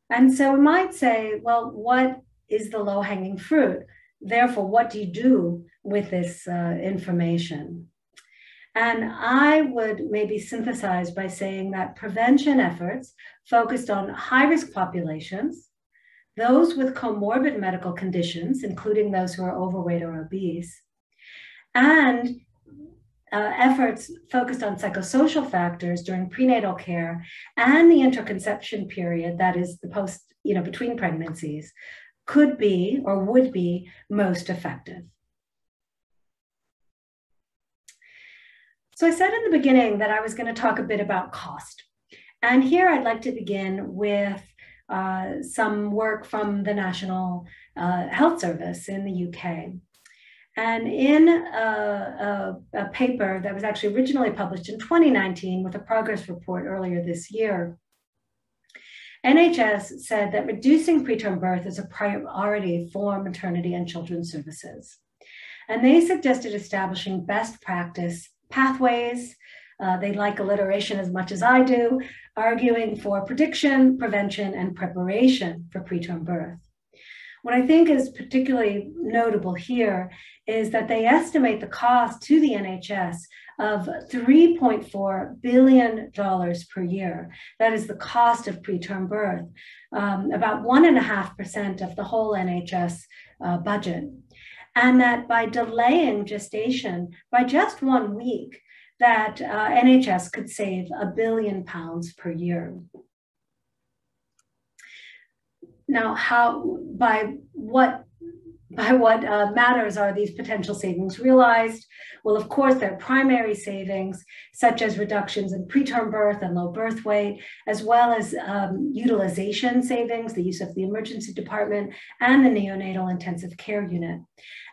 And so we might say, well, what is the low-hanging fruit? Therefore, what do you do with this information? And I would maybe synthesize by saying that prevention efforts focused on high-risk populations, those with comorbid medical conditions, including those who are overweight or obese, and efforts focused on psychosocial factors during prenatal care and the interconception period, that is the post, between pregnancies, could be or would be most effective. So I said in the beginning that I was going to talk a bit about cost. And here I'd like to begin with some work from the National Health Service in the UK. And in a paper that was actually originally published in 2019 with a progress report earlier this year, NHS said that reducing preterm birth is a priority for maternity and children's services. And they suggested establishing best practice pathways, they like alliteration as much as I do, arguing for prediction, prevention, and preparation for preterm birth. What I think is particularly notable here is that they estimate the cost to the NHS of $3.4 billion per year. That is the cost of preterm birth, about 1.5% of the whole NHS budget. And that by delaying gestation by just 1 week, that NHS could save £1 billion per year. Now, by what matters are these potential savings realized? Well, of course, they're primary savings, such as reductions in preterm birth and low birth weight, as well as utilization savings, the use of the emergency department and the neonatal intensive care unit.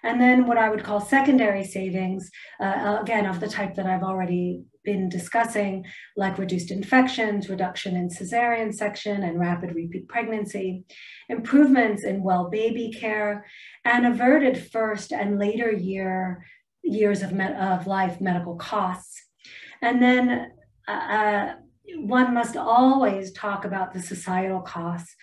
And then what I would call secondary savings, again, of the type that I've already been discussing, like reduced infections, reduction in cesarean section and rapid repeat pregnancy, improvements in well baby care, and averted first and later years of life medical costs. And then one must always talk about the societal costs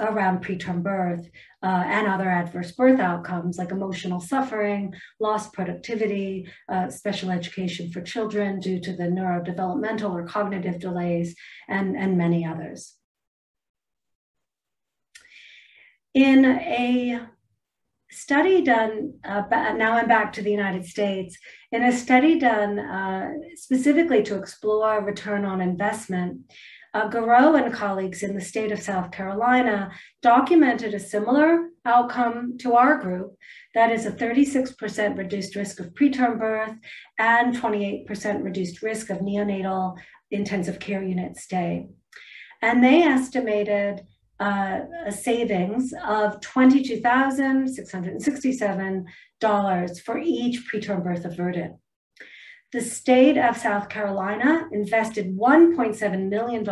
around preterm birth and other adverse birth outcomes like emotional suffering, lost productivity, special education for children due to the neurodevelopmental or cognitive delays, and many others. In a study done, now I'm back to the United States, in a study done specifically to explore return on investment, Garreau and colleagues in the state of South Carolina documented a similar outcome to our group, that is a 36% reduced risk of preterm birth and 28% reduced risk of neonatal intensive care unit stay. And they estimated savings of $22,667 for each preterm birth averted. The state of South Carolina invested $1.7 million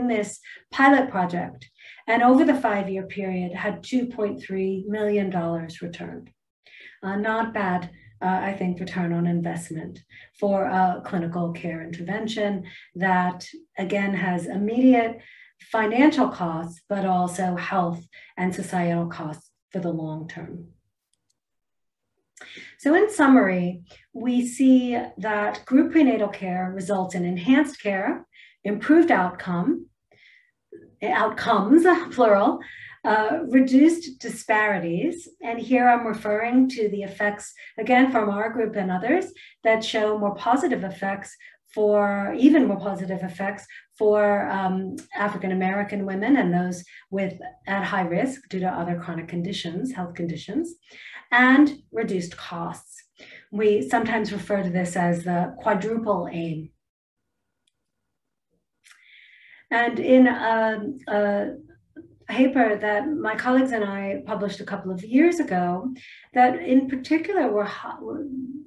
in this pilot project, and over the 5-year period had $2.3 million returned. Not bad, I think, return on investment for clinical care intervention that, again, has immediate financial costs, but also health and societal costs for the long term. So in summary, we see that group prenatal care results in enhanced care, improved outcomes, plural, reduced disparities. And here I'm referring to the effects, again, from our group and others that show more positive effects for, even more positive effects for African-American women and those with at high risk due to other chronic conditions, health conditions, and reduced costs. We sometimes refer to this as the quadruple aim. And in a paper that my colleagues and I published a couple of years ago, that in particular were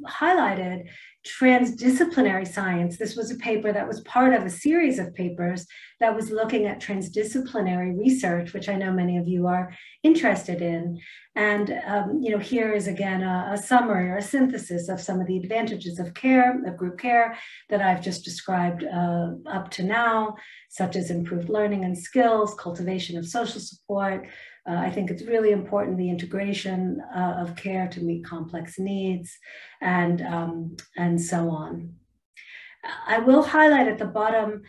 highlighted transdisciplinary science. This was a paper that was part of a series of papers that was looking at transdisciplinary research, which I know many of you are interested in. And you know, here is again a summary or a synthesis of some of the advantages of care, of group care, that I've just described up to now, such as improved learning and skills, cultivation of social support. I think it's really important, the integration of care to meet complex needs, and so on. I will highlight at the bottom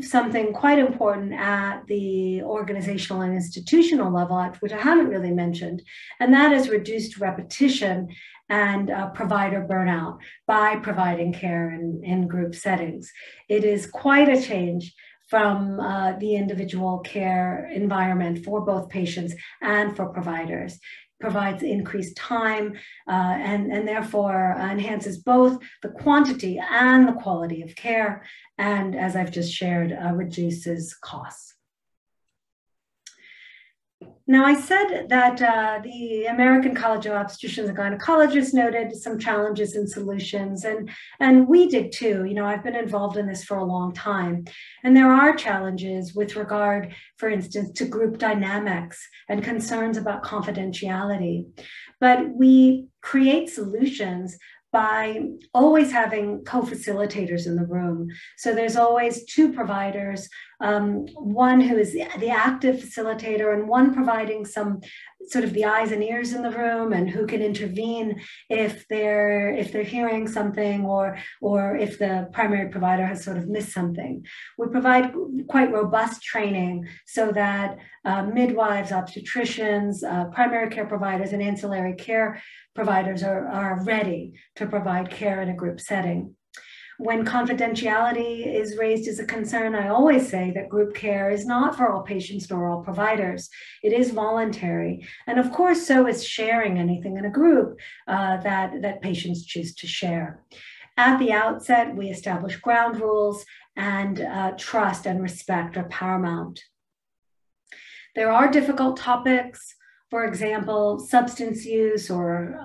something quite important at the organizational and institutional level, which I haven't really mentioned, and that is reduced repetition and provider burnout by providing care in group settings. It is quite a change from the individual care environment for both patients and for providers. Provides increased time and therefore enhances both the quantity and the quality of care, and as I've just shared, reduces costs. Now, I said that the American College of Obstetricians and Gynecologists noted some challenges and solutions, and we did too. You know, I've been involved in this for a long time, and there are challenges with regard, for instance, to group dynamics and concerns about confidentiality. But we create solutions by always having co-facilitators in the room. So there's always two providers, one who is the active facilitator and one providing some sort of the eyes and ears in the room and who can intervene if they're hearing something or if the primary provider has sort of missed something. We provide quite robust training so that midwives, obstetricians, primary care providers, and ancillary care providers are ready to provide care in a group setting. When confidentiality is raised as a concern, I always say that group care is not for all patients nor all providers. It is voluntary. And of course, so is sharing anything in a group that patients choose to share. At the outset, we establish ground rules, and trust and respect are paramount. There are difficult topics. For example, substance use or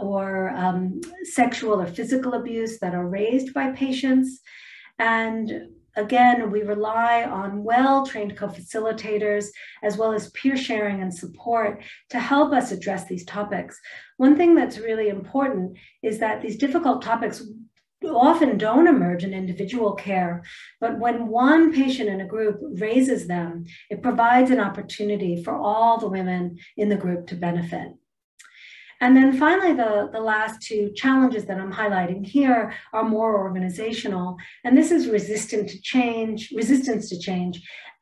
sexual or physical abuse that are raised by patients. And again, we rely on well-trained co-facilitators as well as peer sharing and support to help us address these topics. One thing that's really important is that these difficult topics often don't emerge in individual care, but when one patient in a group raises them, it provides an opportunity for all the women in the group to benefit. And then finally, the last two challenges that I'm highlighting here are more organizational, and this is resistance to change,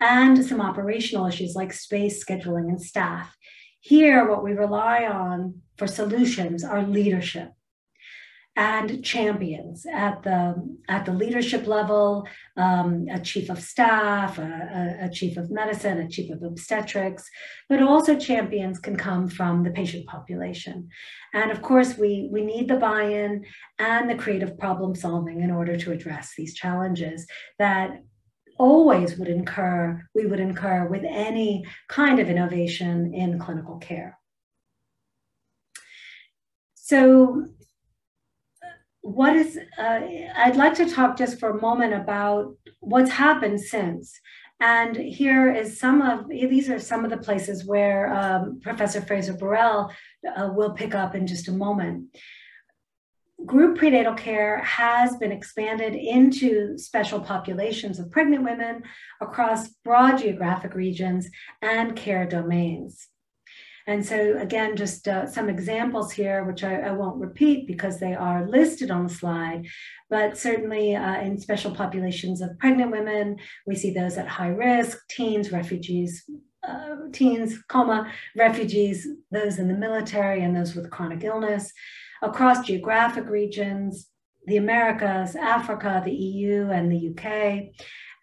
and some operational issues like space, scheduling, and staff. Here, what we rely on for solutions are leadership and champions at the leadership level, a chief of staff, a chief of medicine, a chief of obstetrics, but also champions can come from the patient population. And of course, we need the buy-in and the creative problem solving in order to address these challenges that always would incur, we would incur with any kind of innovation in clinical care. So what is, I'd like to talk just for a moment about what's happened since. And here is some of, these are some of the places where Professor Fraser Birrell will pick up in just a moment. Group prenatal care has been expanded into special populations of pregnant women across broad geographic regions and care domains. And so again, just some examples here, which I won't repeat because they are listed on the slide, but certainly in special populations of pregnant women, we see those at high risk, teens, refugees, refugees, those in the military, and those with chronic illness. Across geographic regions, the Americas, Africa, the EU, and the UK,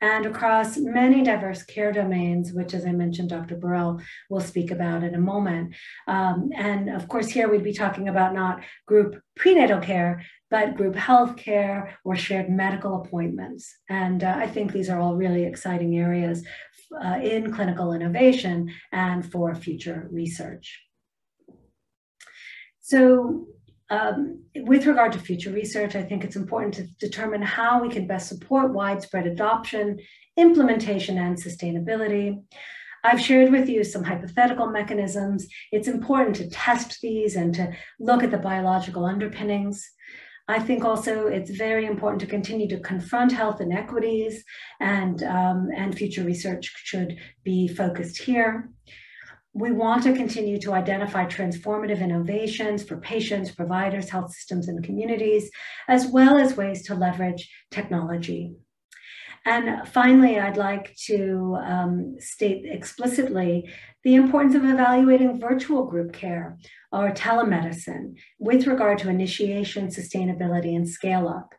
and across many diverse care domains, which, as I mentioned, Dr. Birrell will speak about in a moment. And of course, here we'd be talking about not group prenatal care, but group health care or shared medical appointments. And I think these are all really exciting areas in clinical innovation and for future research. So, with regard to future research, I think it's important to determine how we can best support widespread adoption, implementation, and sustainability. I've shared with you some hypothetical mechanisms. It's important to test these and to look at the biological underpinnings. I think also it's very important to continue to confront health inequities, and future research should be focused here. We want to continue to identify transformative innovations for patients, providers, health systems, and communities, as well as ways to leverage technology. And finally, I'd like to state explicitly the importance of evaluating virtual group care or telemedicine with regard to initiation, sustainability, and scale-up.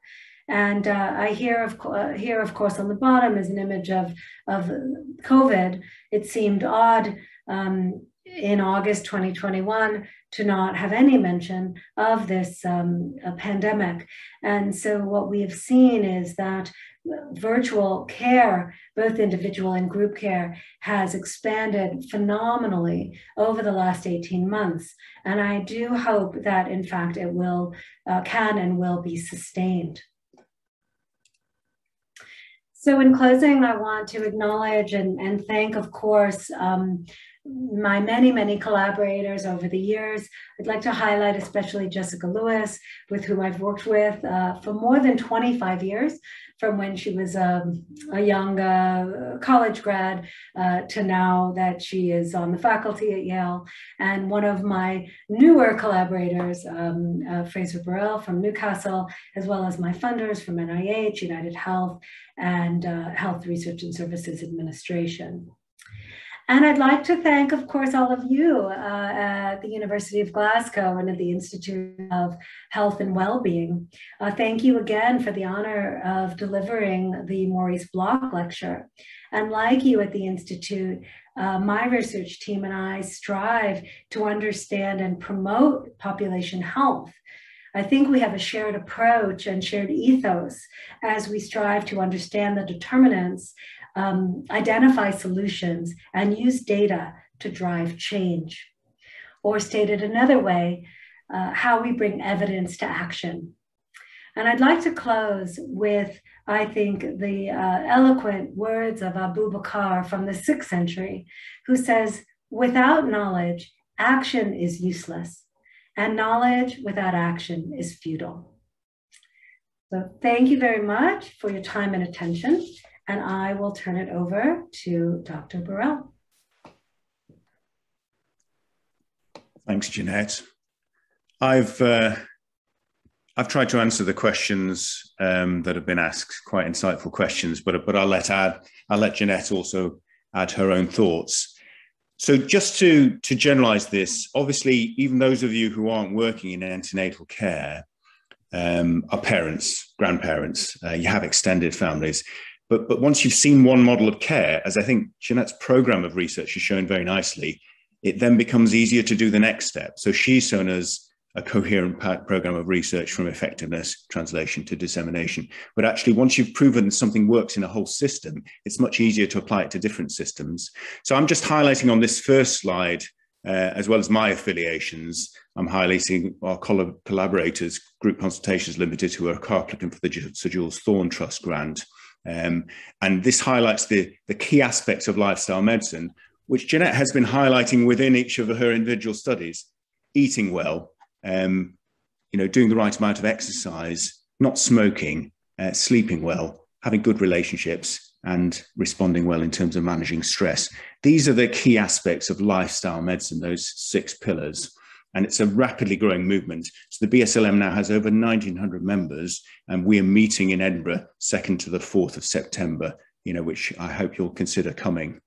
And I hear, of course, on the bottom is an image of COVID. It seemed odd in August 2021 to not have any mention of this pandemic. And so what we have seen is that virtual care, both individual and group care, has expanded phenomenally over the last 18 months. And I do hope that, in fact, it will, can and will be sustained. So in closing, I want to acknowledge and thank, of course, my many collaborators over the years. I'd like to highlight especially Jessica Lewis, with whom I've worked with for more than 25 years, from when she was a young college grad to now that she is on the faculty at Yale. And one of my newer collaborators, Fraser Birrell from Newcastle, as well as my funders from NIH, United Health, and Health Research and Services Administration. And I'd like to thank, of course, all of you at the University of Glasgow and at the Institute of Health and Wellbeing. Thank you again for the honor of delivering the Maurice Bloch Lecture. And like you at the Institute, my research team and I strive to understand and promote population health. I think we have a shared approach and shared ethos as we strive to understand the determinants, identify solutions, and use data to drive change. Or stated another way, how we bring evidence to action. And I'd like to close with, I think, the eloquent words of Abu Bakr from the 6th century, who says, "Without knowledge, action is useless, and knowledge without action is futile." So thank you very much for your time and attention. And I will turn it over to Dr. Birrell. Thanks, Jeanette. I've tried to answer the questions that have been asked, quite insightful questions, but I'll let Jeanette also add her own thoughts. So just to generalize this, obviously, even those of you who aren't working in antenatal care are parents, grandparents, you have extended families. But once you've seen one model of care, as I think Jeanette's program of research has shown very nicely, it then becomes easier to do the next step. So she's shown us a coherent program of research from effectiveness, translation to dissemination. But actually, once you've proven something works in a whole system, it's much easier to apply it to different systems. So I'm just highlighting on this first slide, as well as my affiliations, I'm highlighting our collaborators, Group Consultations Limited, who are a co-applicant for the Sir Jules Thorne Trust grant. And this highlights the key aspects of lifestyle medicine, which Jeanette has been highlighting within each of her individual studies: eating well, you know, doing the right amount of exercise, not smoking, sleeping well, having good relationships, and responding well in terms of managing stress. These are the key aspects of lifestyle medicine, those six pillars. And it's a rapidly growing movement. So the BSLM now has over 1,900 members, and we are meeting in Edinburgh 2nd to the 4th of September, you know, which I hope you'll consider coming.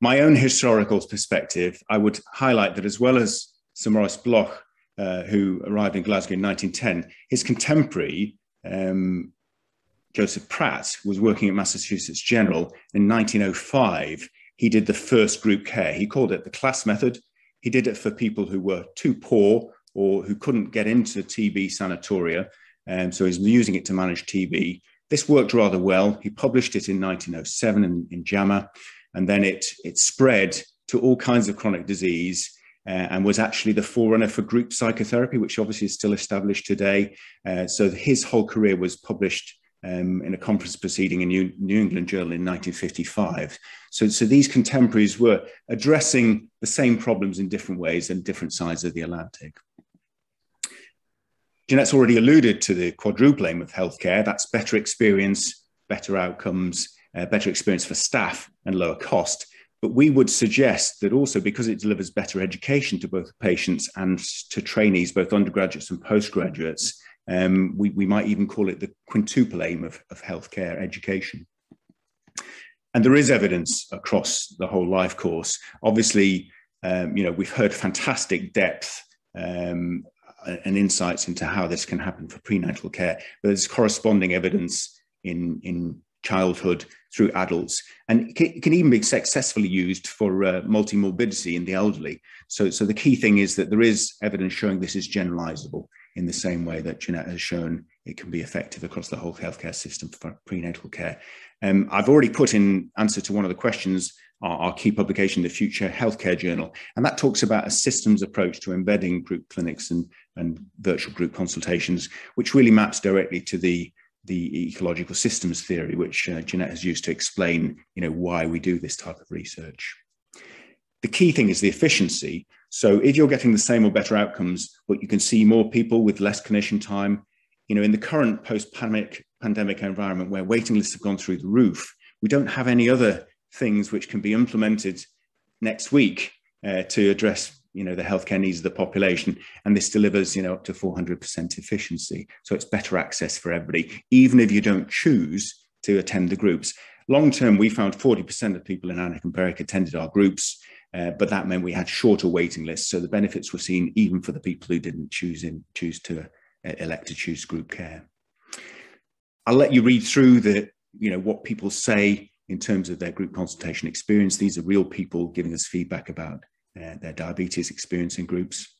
My own historical perspective, I would highlight that as well as Sir Maurice Bloch, who arrived in Glasgow in 1910, his contemporary, Joseph Pratt, was working at Massachusetts General. In 1905, he did the first group care. He called it the class method. He did it for people who were too poor or who couldn't get into TB sanatoria, and so he's using it to manage TB. This worked rather well. He published it in 1907 in JAMA, and then it spread to all kinds of chronic disease, and was actually the forerunner for group psychotherapy, which obviously is still established today. So his whole career was published in a conference proceeding in New England Journal in 1955. So these contemporaries were addressing the same problems in different ways and different sides of the Atlantic. Jeanette's already alluded to the quadruple aim of healthcare. That's better experience, better outcomes, better experience for staff, and lower cost. But we would suggest that also, because it delivers better education to both patients and to trainees, both undergraduates and postgraduates, we might even call it the quintuple aim of healthcare education. And there is evidence across the whole life course. Obviously, you know, we've heard fantastic depth and insights into how this can happen for prenatal care, but there's corresponding evidence in childhood through adults, and it can even be successfully used for multimorbidity in the elderly. So the key thing is that there is evidence showing this is generalizable in the same way that Jeanette has shown it can be effective across the whole healthcare system for prenatal care. I've already put in answer to one of the questions, our key publication, the Future Healthcare Journal, and that talks about a systems approach to embedding group clinics and virtual group consultations, which really maps directly to the ecological systems theory, which Jeanette has used to explain, you know, why we do this type of research. The key thing is the efficiency. So if you're getting the same or better outcomes, but you can see more people with less clinician time, you know, in the current post-pandemic environment where waiting lists have gone through the roof, we don't have any other things which can be implemented next week to address, you know, the healthcare needs of the population. And this delivers, you know, up to 400% efficiency. So it's better access for everybody, even if you don't choose to attend the groups. Long term, we found 40% of people in Anak and Berwick attended our groups, but that meant we had shorter waiting lists. So the benefits were seen even for the people who didn't elect to choose group care. I'll let you read through the, you know, what people say in terms of their group consultation experience. These are real people giving us feedback about their diabetes experience in groups.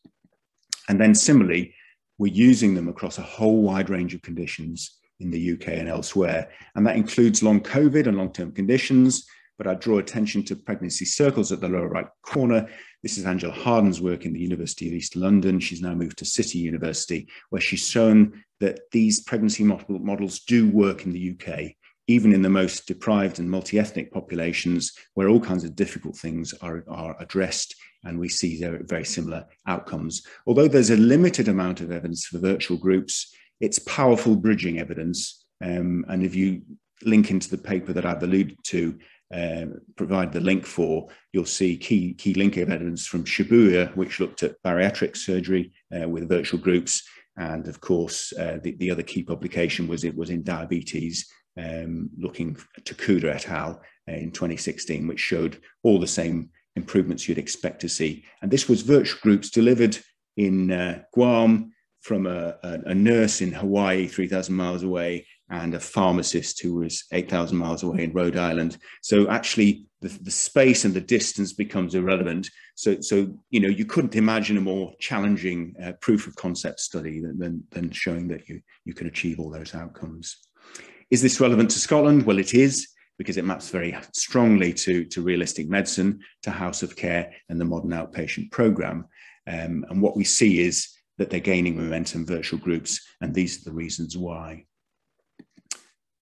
And then similarly, we're using them across a whole wide range of conditions in the UK and elsewhere. And that includes long COVID and long-term conditions, but I draw attention to pregnancy circles at the lower right corner. This is Angela Harden's work in the University of East London. She's now moved to City University, where she's shown that these pregnancy models do work in the UK, even in the most deprived and multi-ethnic populations, where all kinds of difficult things are addressed, and we see very similar outcomes. Although there's a limited amount of evidence for virtual groups, it's powerful bridging evidence, and if you link into the paper that I've alluded to, provide the link for, you'll see key link evidence from Shibuya, which looked at bariatric surgery with virtual groups, and of course the other key publication was in diabetes, looking at Takuda et al. In 2016, which showed all the same improvements you'd expect to see. And this was virtual groups delivered in Guam from a nurse in Hawaii, 3,000 miles away, and a pharmacist who was 8,000 miles away in Rhode Island. So actually the space and the distance becomes irrelevant. So you know, you couldn't imagine a more challenging proof of concept study than showing that you can achieve all those outcomes. Is this relevant to Scotland? Well, it is, because it maps very strongly to realistic medicine, to house of care and the modern outpatient programme. And what we see is that they're gaining momentum, virtual groups, and these are the reasons why.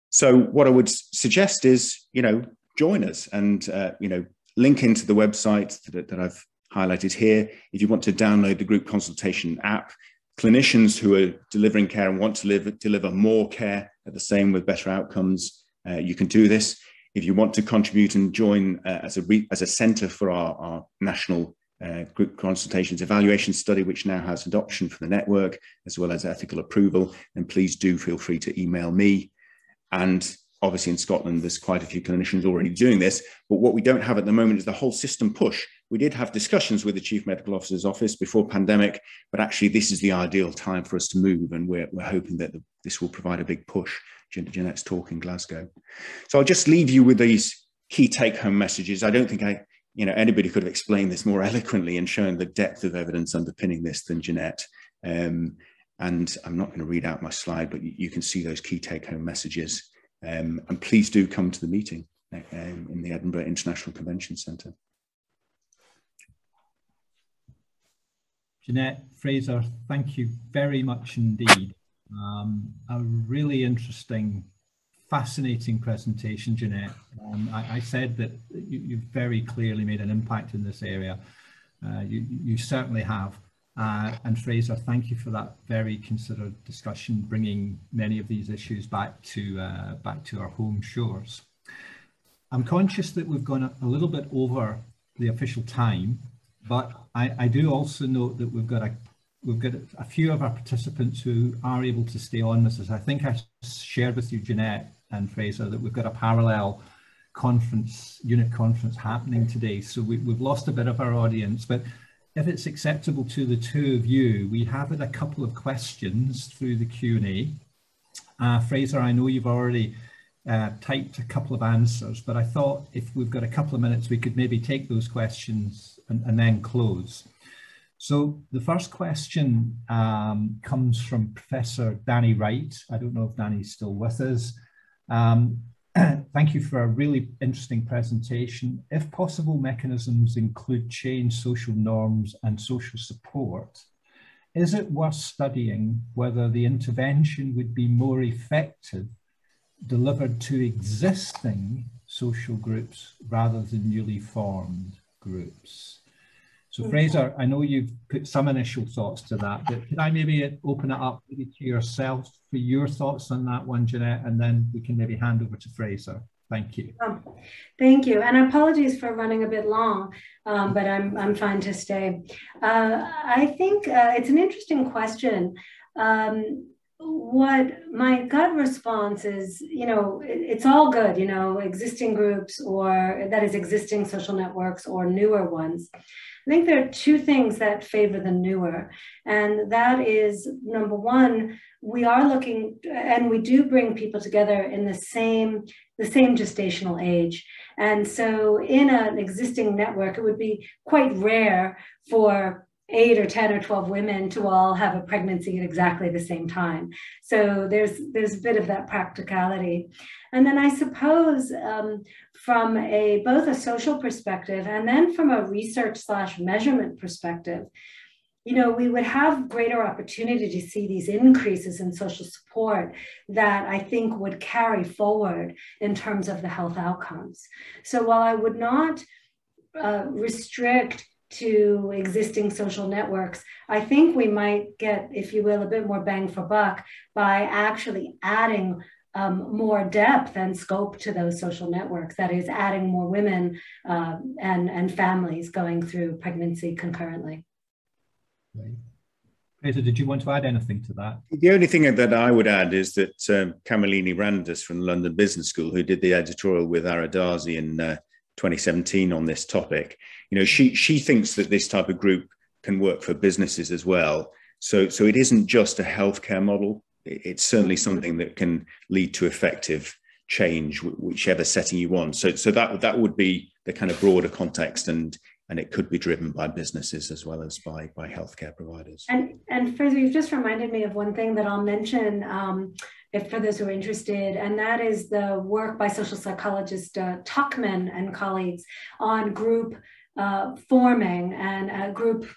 So what I would suggest is, you know, join us and, you know, link into the website that I've highlighted here. If you want to download the group consultation app, clinicians who are delivering care and want to deliver more care at the same with better outcomes, you can do this. If you want to contribute and join as a centre for our national group consultations evaluation study, which now has adoption for the network as well as ethical approval, then please do feel free to email me. And obviously in Scotland, there's quite a few clinicians already doing this, but what we don't have at the moment is the whole system push. We did have discussions with the Chief Medical Officer's office before pandemic, but actually this is the ideal time for us to move, and we're hoping that this will provide a big push. Jeanette's talk in Glasgow. So I'll just leave you with these key take-home messages. I don't think anybody could have explained this more eloquently and shown the depth of evidence underpinning this than Jeanette. And I'm not going to read out my slide, but you can see those key take-home messages. And please do come to the meeting in the Edinburgh International Convention Centre. Jeanette, Fraser, thank you very much indeed. A really interesting, fascinating presentation, Jeanette. I said that you've very clearly made an impact in this area. You certainly have. And Fraser, thank you for that very considered discussion, bringing many of these issues back to our home shores. I'm conscious that we've gone a little bit over the official time, but I do also note that we've got a few of our participants who are able to stay on with us. I think I shared with you, Jeanette and Fraser, that we've got a parallel unit conference happening today. So we've lost a bit of our audience, but if it's acceptable to the two of you, we have had a couple of questions through the Q&A. Fraser, I know you've already typed a couple of answers, but I thought if we've got a couple of minutes, we could maybe take those questions and then close. So the first question comes from Professor Danny Wright. I don't know if Danny's still with us. Thank you for a really interesting presentation. If possible, mechanisms include change, social norms and social support. Is it worth studying whether the intervention would be more effective delivered to existing social groups rather than newly formed groups? So Fraser, I know you've put some initial thoughts to that, but could I maybe open it up maybe to yourself for your thoughts on that one, Jeanette, and then we can maybe hand over to Fraser. Thank you. Thank you, and apologies for running a bit long, but I'm fine to stay. I think it's an interesting question. What my gut response is, you know, it's all good, you know, existing groups or that is existing social networks or newer ones. I think there are two things that favor the newer, and that is, number one, we are looking and we do bring people together in the same gestational age. And so in an existing network, it would be quite rare for 8 or 10 or 12 women to all have a pregnancy at exactly the same time. So there's a bit of that practicality. And then I suppose from both a social perspective and then from a research/measurement perspective, you know, we would have greater opportunity to see these increases in social support that I think would carry forward in terms of the health outcomes. So while I would not restrict to existing social networks, I think we might get, if you will, a bit more bang for buck by actually adding more depth and scope to those social networks. That is, adding more women and families going through pregnancy concurrently. Right. Peter, did you want to add anything to that? The only thing that I would add is that Camelini Randus from London Business School, who did the editorial with Aradazi in 2017 on this topic, you know, she thinks that this type of group can work for businesses as well. So it isn't just a healthcare model. it's certainly something that can lead to effective change, whichever setting you want. So that would be the kind of broader context, and it could be driven by businesses as well as by healthcare providers. And Fraser, you've just reminded me of one thing that I'll mention if for those who are interested, and that is the work by social psychologist Tuckman and colleagues on group forming and group,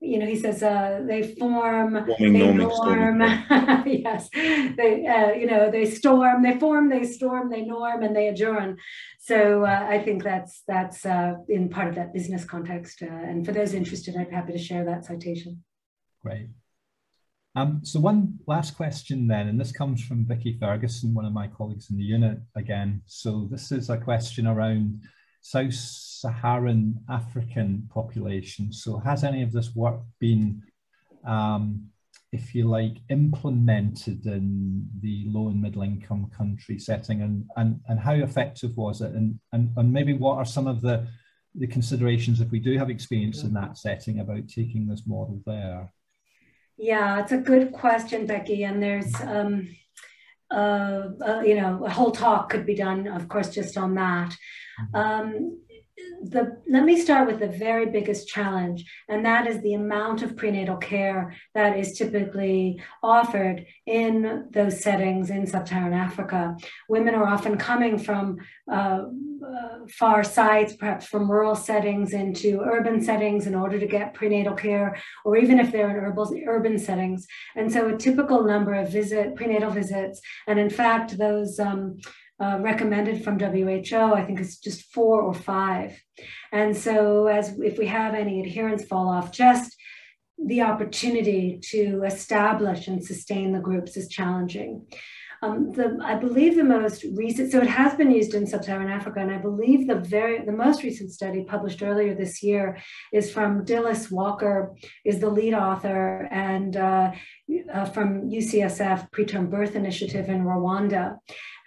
you know, he says they form, they norm, yes, they, you know, they storm, they form, they storm, they norm, and they adjourn. So I think that's in part of that business context. And for those interested, I'd be happy to share that citation. Great. So one last question then, and this comes from Vicky Ferguson, one of my colleagues in the unit again. So this is a question around South Saharan African population. So has any of this work been, if you like, implemented in the low and middle income country setting, and how effective was it? And maybe what are some of the considerations if we do have experience in that setting about taking this model there? Yeah, it's a good question, Becky. And there's, you know, a whole talk could be done, of course, just on that. Let me start with the very biggest challenge, and that is the amount of prenatal care that is typically offered in those settings in sub-Saharan Africa. Women are often coming from far sites, perhaps from rural settings into urban settings in order to get prenatal care, or even if they're in urban settings. And so a typical number of prenatal visits, and in fact, those recommended from WHO, I think it's just 4 or 5. And so if we have any adherence fall off, just the opportunity to establish and sustain the groups is challenging. I believe the most recent, so it has been used in sub-Saharan Africa, and I believe the most recent study published earlier this year is from Dillis Walker, is the lead author, and from UCSF Preterm Birth Initiative in Rwanda.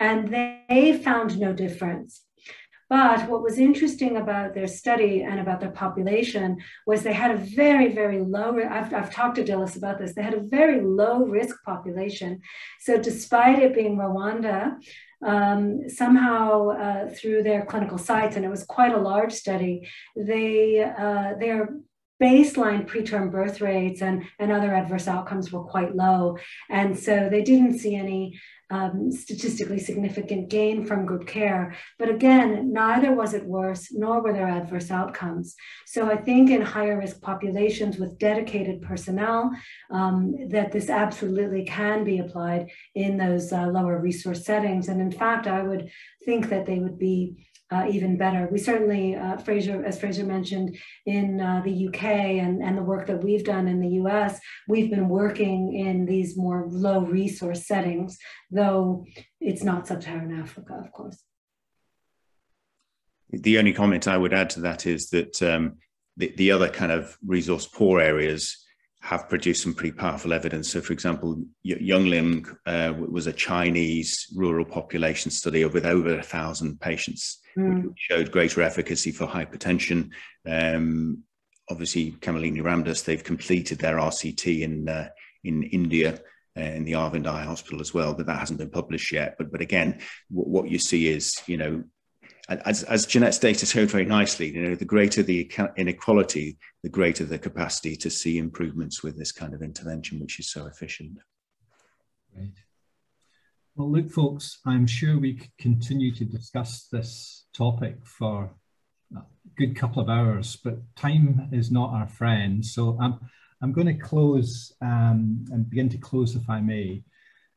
And they found no difference. But what was interesting about their study and about their population was they had a very, very low, I've talked to Dillis about this, they had a very low risk population. So despite it being Rwanda, somehow through their clinical sites, and it was quite a large study, their baseline preterm birth rates and other adverse outcomes were quite low. And so they didn't see any statistically significant gain from group care. But again, neither was it worse, nor were there adverse outcomes. So I think in higher risk populations with dedicated personnel, that this absolutely can be applied in those lower resource settings. And in fact, I would think that they would be even better. We certainly, as Fraser mentioned, in the UK and the work that we've done in the US, we've been working in these more low resource settings, though it's not sub-Saharan Africa, of course. The only comment I would add to that is that the other kind of resource poor areas have produced some pretty powerful evidence. So for example, Yung Lim was a Chinese rural population study with over 1,000 patients, which showed greater efficacy for hypertension. Obviously, Kamalini Ramdas, they've completed their RCT in India, in the Arvind Eye Hospital as well, but that hasn't been published yet. But again, what you see is, you know, as Jeanette's data showed very nicely, you know, the greater the inequality, the greater the capacity to see improvements with this kind of intervention, which is so efficient. Great. Well, look, folks, I'm sure we could continue to discuss this topic for a good couple of hours, but time is not our friend. So I'm going to close and begin to close, if I may.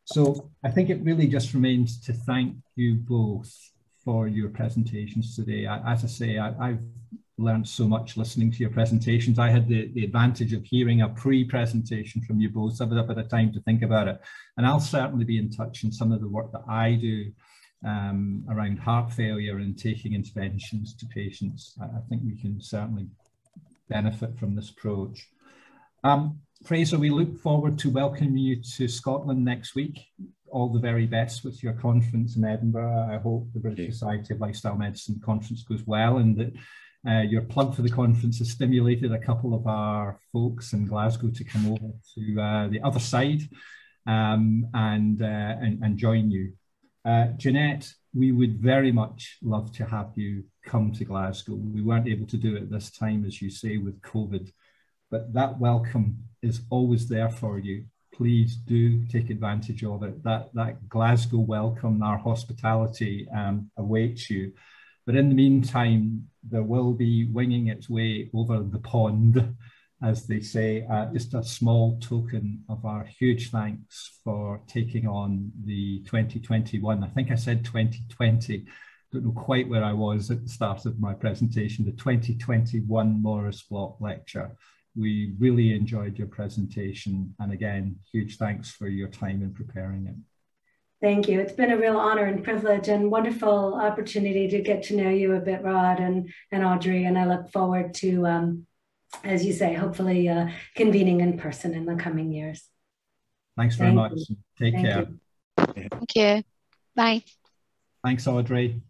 So I think it really just remains to thank you both for your presentations today. As I say, I've learned so much listening to your presentations. I had the advantage of hearing a pre-presentation from you both, so I've had a bit of time to think about it. And I'll certainly be in touch in some of the work that I do around heart failure and taking interventions to patients. I think we can certainly benefit from this approach. Fraser, we look forward to welcoming you to Scotland next week. All the very best with your conference in Edinburgh. I hope the British Society of Lifestyle Medicine conference goes well, and that your plug for the conference has stimulated a couple of our folks in Glasgow to come over to the other side and join you. Jeanette, we would very much love to have you come to Glasgow. We weren't able to do it this time, as you say, with COVID, but that welcome is always there for you. Please do take advantage of it. That Glasgow welcome, our hospitality awaits you. But in the meantime, there will be winging its way over the pond, as they say, just a small token of our huge thanks for taking on the 2021, I think I said 2020, don't know quite where I was at the start of my presentation, the 2021 Maurice Bloch Lecture. We really enjoyed your presentation, and again, huge thanks for your time in preparing it. Thank you. It's been a real honor and privilege and wonderful opportunity to get to know you a bit, Rod and Audrey, and I look forward to, as you say, hopefully convening in person in the coming years. Thanks very much. Take care. Thank you. Bye. Thanks, Audrey.